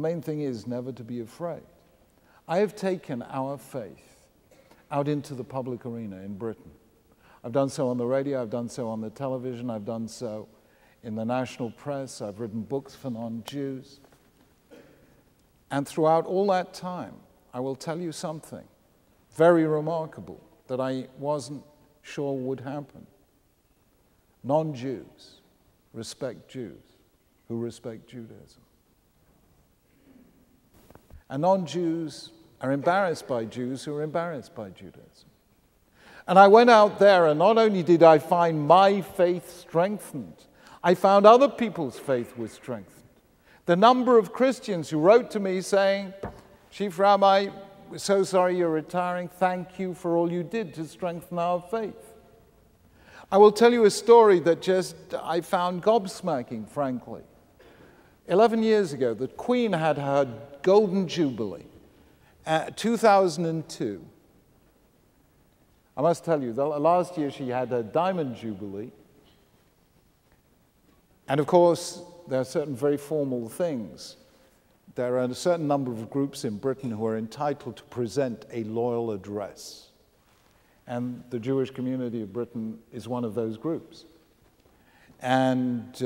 main thing is never to be afraid. I have taken our faith out into the public arena in Britain. I've done so on the radio, I've done so on the television, I've done so in the national press, I've written books for non-Jews. And throughout all that time, I will tell you something very remarkable that I wasn't sure would happen. Non-Jews respect Jews who respect Judaism. And non-Jews are embarrassed by Jews who are embarrassed by Judaism. And I went out there, and not only did I find my faith strengthened, I found other people's faith was strengthened. The number of Christians who wrote to me saying, Chief Rabbi, we're so sorry you're retiring. Thank you for all you did to strengthen our faith. I will tell you a story that just I found gobsmacking, frankly. 11 years ago, the Queen had her Golden Jubilee, 2002. I must tell you, last year she had her Diamond Jubilee. And of course, there are certain very formal things. There are a certain number of groups in Britain who are entitled to present a loyal address. And the Jewish community of Britain is one of those groups. And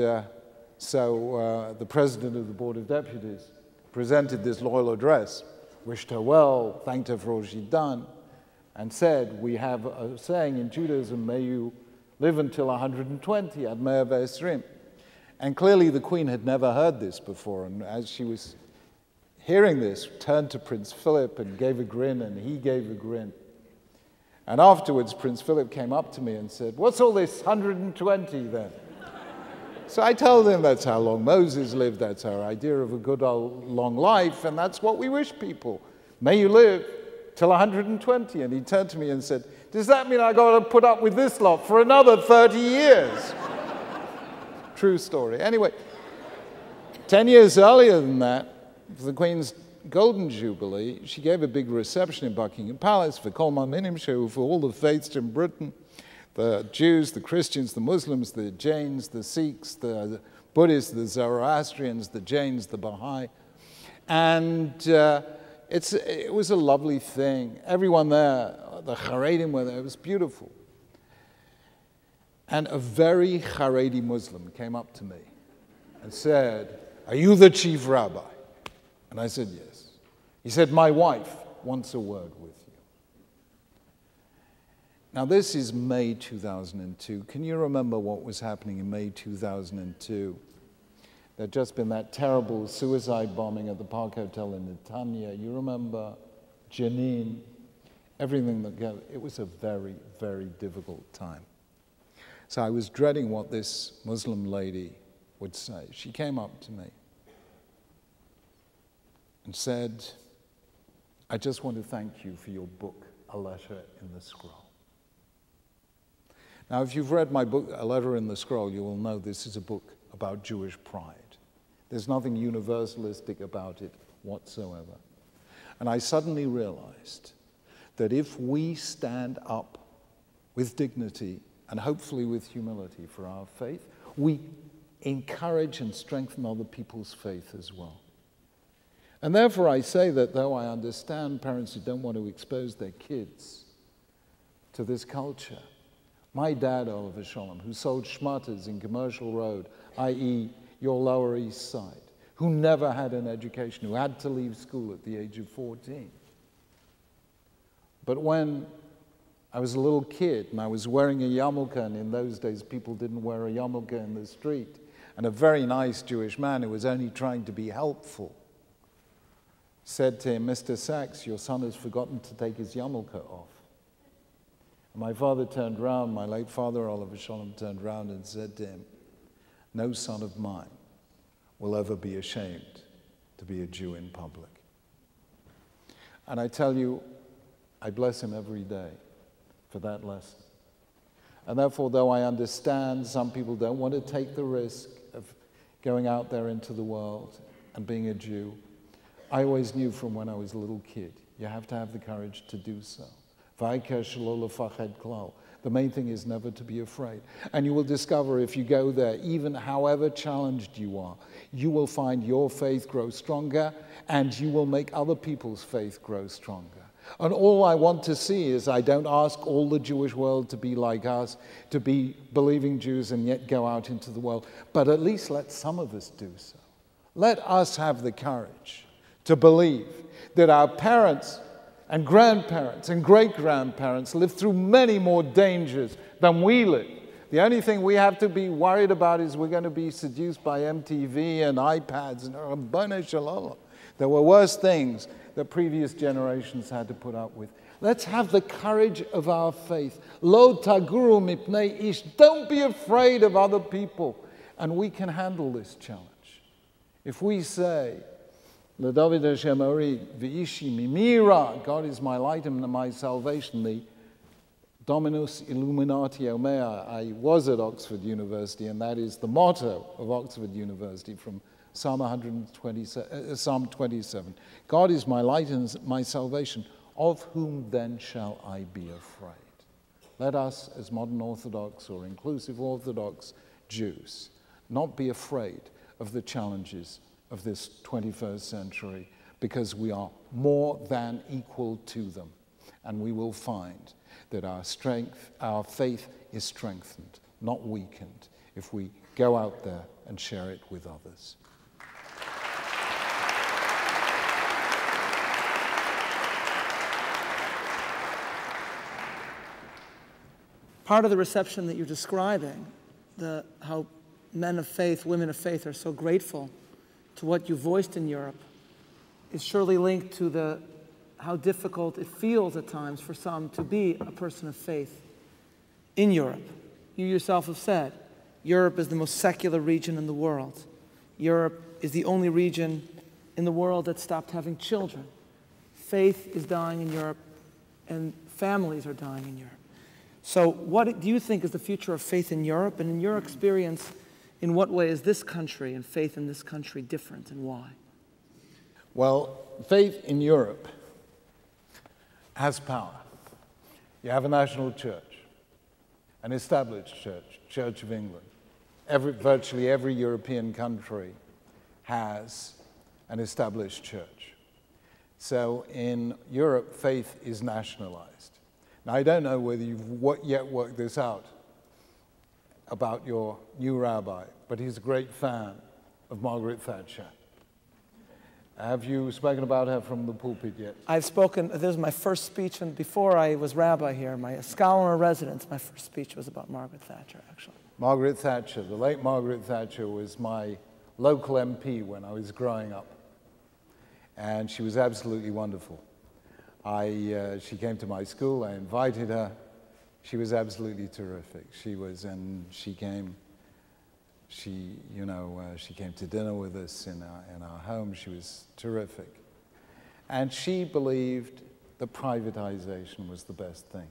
so the president of the Board of Deputies presented this loyal address, wished her well, thanked her for all she'd done, and said, we have a saying in Judaism, may you live until 120, ad mea ve'esrim. And clearly the Queen had never heard this before, and as she was hearing this, turned to Prince Philip and gave a grin, and he gave a grin. And afterwards, Prince Philip came up to me and said, what's all this 120 then? So I told him that's how long Moses lived, that's our idea of a good old long life, and that's what we wish people. May you live till 120. And he turned to me and said, does that mean I got to put up with this lot for another 30 years? True story. Anyway, 10 years earlier than that, for the Queen's Golden Jubilee, she gave a big reception in Buckingham Palace for Kol Ma'aminim Shehu, for all the faiths in Britain, the Jews, the Christians, the Muslims, the Jains, the Sikhs, the Buddhists, the Zoroastrians, the Jains, the Baha'i. And it was a lovely thing. Everyone there, the Haredim were there, it was beautiful. And a very Haredi Muslim came up to me and said, are you the Chief Rabbi? And I said, yes. He said, my wife wants a word with you. Now, this is May 2002. Can you remember what was happening in May 2002? There'd just been that terrible suicide bombing at the Park Hotel in Netanya. You remember Jenin, everything that goes. It was a very, very difficult time. So I was dreading what this Muslim lady would say. She came up to me and said, I just want to thank you for your book, A Letter in the Scroll. Now, if you've read my book, A Letter in the Scroll, you will know this is a book about Jewish pride. There's nothing universalistic about it whatsoever. And I suddenly realized that if we stand up with dignity and hopefully with humility for our faith, we encourage and strengthen other people's faith as well. And therefore, I say that though I understand parents who don't want to expose their kids to this culture, my dad, Oliver Sholem, who sold schmatters in Commercial Road, i.e. your Lower East Side, who never had an education, who had to leave school at the age of 14. But when I was a little kid and I was wearing a yarmulke, and in those days people didn't wear a yarmulke in the street, and a very nice Jewish man who was only trying to be helpful said to him, "Mr. Sacks, your son has forgotten to take his yarmulke off." And my father turned round, my late father, Oliver Sholem, turned round and said to him, "No son of mine will ever be ashamed to be a Jew in public." And I tell you, I bless him every day for that lesson. And therefore, though I understand some people don't want to take the risk of going out there into the world and being a Jew, I always knew from when I was a little kid, you have to have the courage to do so. The main thing is never to be afraid. And you will discover if you go there, even however challenged you are, you will find your faith grow stronger and you will make other people's faith grow stronger. And all I want to see is, I don't ask all the Jewish world to be like us, to be believing Jews and yet go out into the world, but at least let some of us do so. Let us have the courage to believe that our parents and grandparents and great-grandparents lived through many more dangers than we lived. The only thing we have to be worried about is we're going to be seduced by MTV and iPads and Rabbana Shalom. There were worse things that previous generations had to put up with. Let's have the courage of our faith. Lo taguru mipnei ish. Don't be afraid of other people. And we can handle this challenge. If we say, L'David Hashem Ari v'ishi mimira, God is my light and my salvation, the Dominus Illuminatio Mea. I was at Oxford University, and that is the motto of Oxford University from Psalm 127, Psalm 27. God is my light and my salvation. Of whom then shall I be afraid? Let us, as modern Orthodox or inclusive Orthodox Jews, not be afraid of the challenges of this 21st century, because we are more than equal to them. And we will find that our strength, our faith is strengthened, not weakened, if we go out there and share it with others. Part of the reception that you're describing, how men of faith, women of faith are so grateful to what you voiced in Europe, is surely linked to how difficult it feels at times for some to be a person of faith in Europe. You yourself have said, Europe is the most secular region in the world. Europe is the only region in the world that stopped having children. Faith is dying in Europe, and families are dying in Europe. So what do you think is the future of faith in Europe? And in your experience, in what way is this country and faith in this country different, and why? Well, faith in Europe has power. You have a national church, an established church, Church of England. Virtually every European country has an established church. So in Europe, faith is nationalized. Now, I don't know whether you've yet worked this out about your new rabbi, but he's a great fan of Margaret Thatcher. Have you spoken about her from the pulpit yet? I've spoken. This was my first speech, and before I was rabbi here, my scholar in residence, my first speech was about Margaret Thatcher, actually. Margaret Thatcher, the late Margaret Thatcher, was my local MP when I was growing up, and she was absolutely wonderful. She came to my school, I invited her. She was absolutely terrific. She came to dinner with us in our home. She was terrific. And she believed that privatization was the best thing.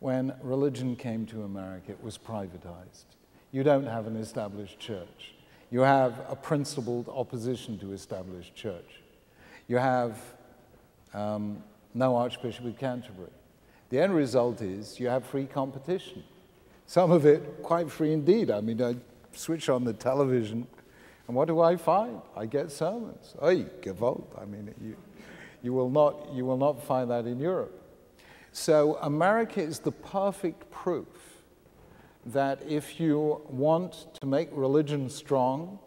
When religion came to America, it was privatized. You don't have an established church. You have a principled opposition to established church. You have no Archbishop of Canterbury. The end result is you have free competition. Some of it quite free indeed. I mean, I switch on the television, and what do I find? I get sermons. Oy, gewalt. I mean, you will not find that in Europe. So America is the perfect proof that if you want to make religion strong,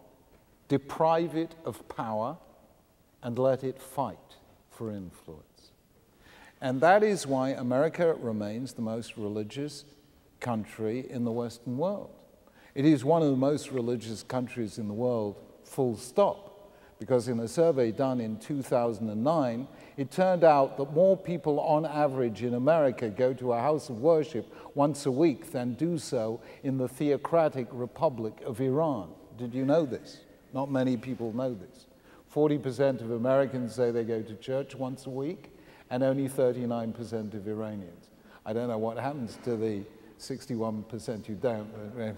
deprive it of power and let it fight for influence. And that is why America remains the most religious country in the Western world. It is one of the most religious countries in the world, full stop, because in a survey done in 2009, it turned out that more people on average in America go to a house of worship once a week than do so in the theocratic Republic of Iran. Did you know this? Not many people know this. 40% of Americans say they go to church once a week, and only 39% of Iranians. I don't know what happens to the 61% who don't, but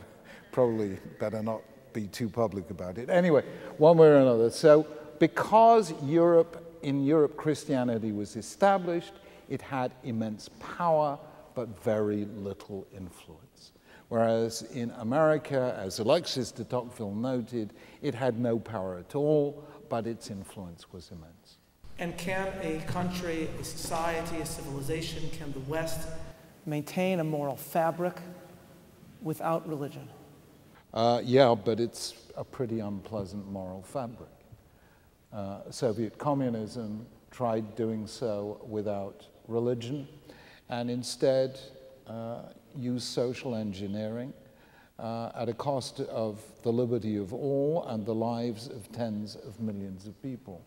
probably better not be too public about it. Anyway, one way or another. So because in Europe Christianity was established, it had immense power, but very little influence. Whereas in America, as Alexis de Tocqueville noted, it had no power at all, but its influence was immense. And can a country, a society, a civilization, can the West maintain a moral fabric without religion? Yeah, but it's a pretty unpleasant moral fabric. Soviet communism tried doing so without religion and instead used social engineering at a cost of the liberty of all and the lives of tens of millions of people.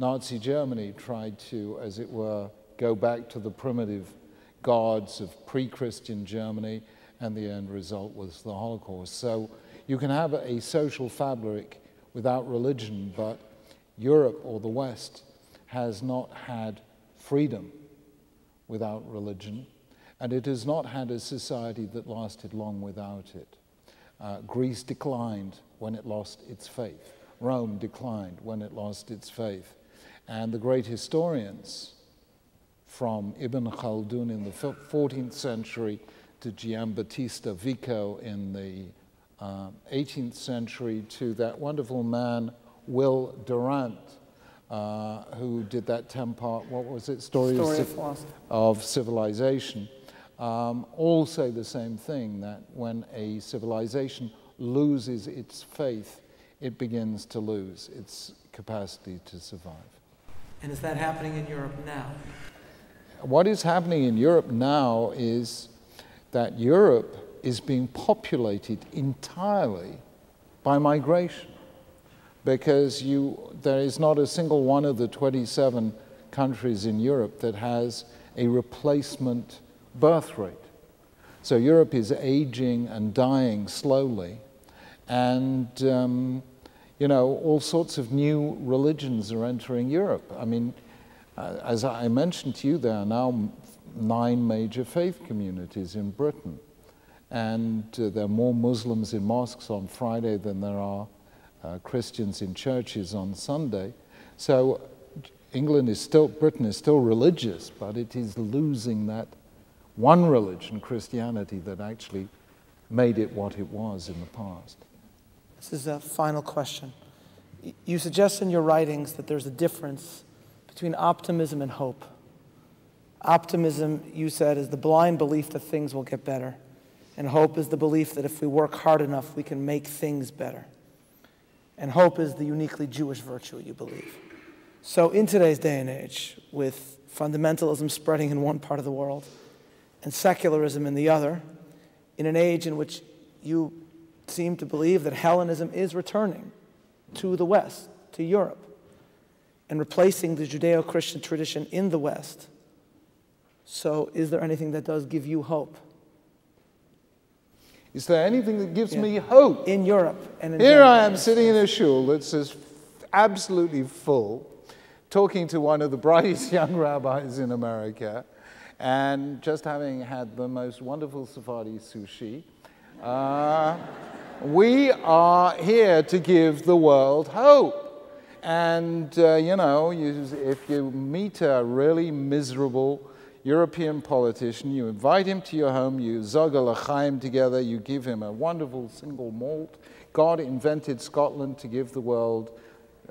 Nazi Germany tried to, as it were, go back to the primitive gods of pre-Christian Germany, and the end result was the Holocaust. So you can have a social fabric without religion, but Europe or the West has not had freedom without religion, and it has not had a society that lasted long without it. Greece declined when it lost its faith. Rome declined when it lost its faith. And the great historians, from Ibn Khaldun in the 14th century to Giambattista Vico in the 18th century, to that wonderful man, Will Durant, who did that 10-part, what was it? Story of Civilization. All say the same thing, that when a civilization loses its faith, it begins to lose its capacity to survive. And is that happening in Europe now? What is happening in Europe now is that Europe is being populated entirely by migration, because there is not a single one of the 27 countries in Europe that has a replacement birth rate. So Europe is aging and dying slowly, and you know, all sorts of new religions are entering Europe. I mean, as I mentioned to you, there are now 9 major faith communities in Britain, and there are more Muslims in mosques on Friday than there are Christians in churches on Sunday. So Britain is still religious, but it is losing that one religion, Christianity, that actually made it what it was in the past. This is a final question. You suggest in your writings that there's a difference between optimism and hope. Optimism, you said, is the blind belief that things will get better, and hope is the belief that if we work hard enough, we can make things better. And hope is the uniquely Jewish virtue, you believe. So in today's day and age, with fundamentalism spreading in one part of the world and secularism in the other, in an age in which you seem to believe that Hellenism is returning to the West, to Europe, and replacing the Judeo-Christian tradition in the West. So is there anything that does give you hope? Is there anything that gives me hope? In Europe. And in Here I am sitting in a shul that's as absolutely full, talking to one of the brightest young rabbis in America, and just having had the most wonderful Sephardi sushi, we are here to give the world hope. And, you know, if you meet a really miserable European politician, you invite him to your home, you zogel l'chaim together, you give him a wonderful single malt. God invented Scotland to give the world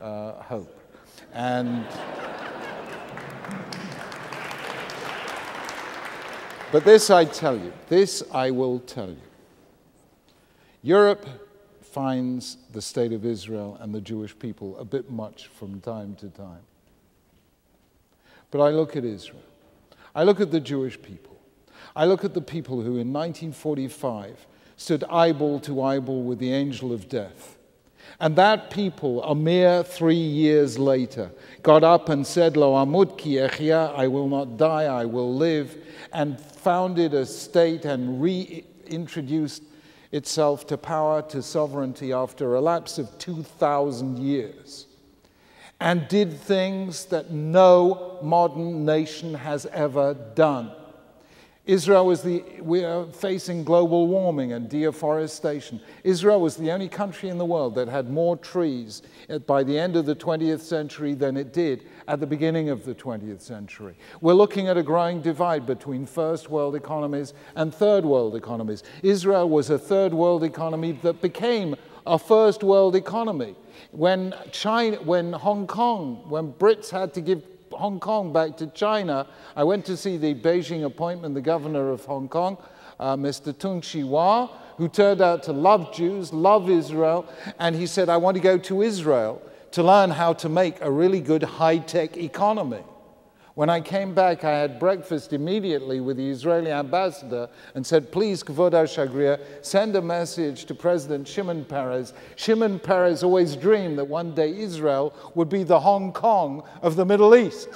hope. And but this I tell you, this I will tell you. Europe finds the state of Israel and the Jewish people a bit much from time to time. But I look at Israel. I look at the Jewish people. I look at the people who in 1945 stood eyeball to eyeball with the angel of death And that people, a mere 3 years later, got up and said, Lo amud ki echya, I will not die, I will live, and founded a state and reintroduced itself to power, to sovereignty, after a lapse of 2,000 years, and did things that no modern nation has ever done. Israel was we are facing global warming and deforestation. Israel was the only country in the world that had more trees by the end of the 20th century than it did at the beginning of the 20th century. We're looking at a growing divide between first world economies and third world economies. Israel was a third world economy that became a first world economy. When Brits had to give Hong Kong back to China, I went to see the Beijing appointment, the governor of Hong Kong, Mr. Tung Chee-hwa, who turned out to love Jews, love Israel, and he said, I want to go to Israel to learn how to make a really good high-tech economy. When I came back, I had breakfast immediately with the Israeli ambassador and said, please, Kvod HaShagrir, send a message to President Shimon Peres. Shimon Peres always dreamed that one day Israel would be the Hong Kong of the Middle East.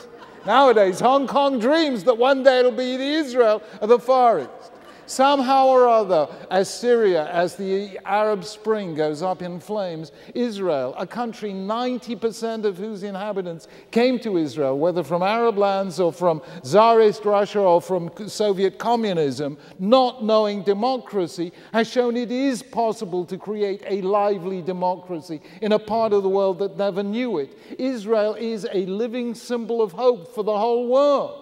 Nowadays, Hong Kong dreams that one day it'll be the Israel of the Far East. Somehow or other, as Syria, as the Arab Spring goes up in flames, Israel, a country 90% of whose inhabitants came to Israel, whether from Arab lands or from Tsarist Russia or from Soviet communism, not knowing democracy, has shown it is possible to create a lively democracy in a part of the world that never knew it. Israel is a living symbol of hope for the whole world.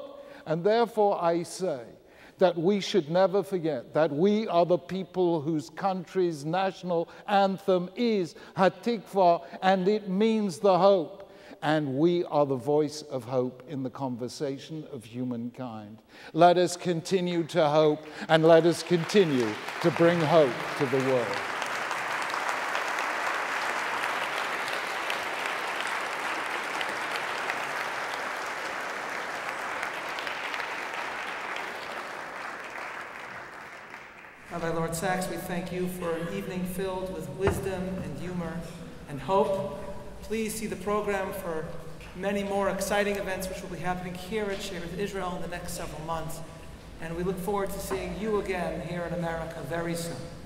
And therefore, I say, that we should never forget that we are the people whose country's national anthem is Hatikva, and it means the hope. And we are the voice of hope in the conversation of humankind. Let us continue to hope, and let us continue to bring hope to the world. Rabbi Lord Sacks, we thank you for an evening filled with wisdom and humor and hope. Please see the program for many more exciting events which will be happening here at Shearith Israel in the next several months. And we look forward to seeing you again here in America very soon.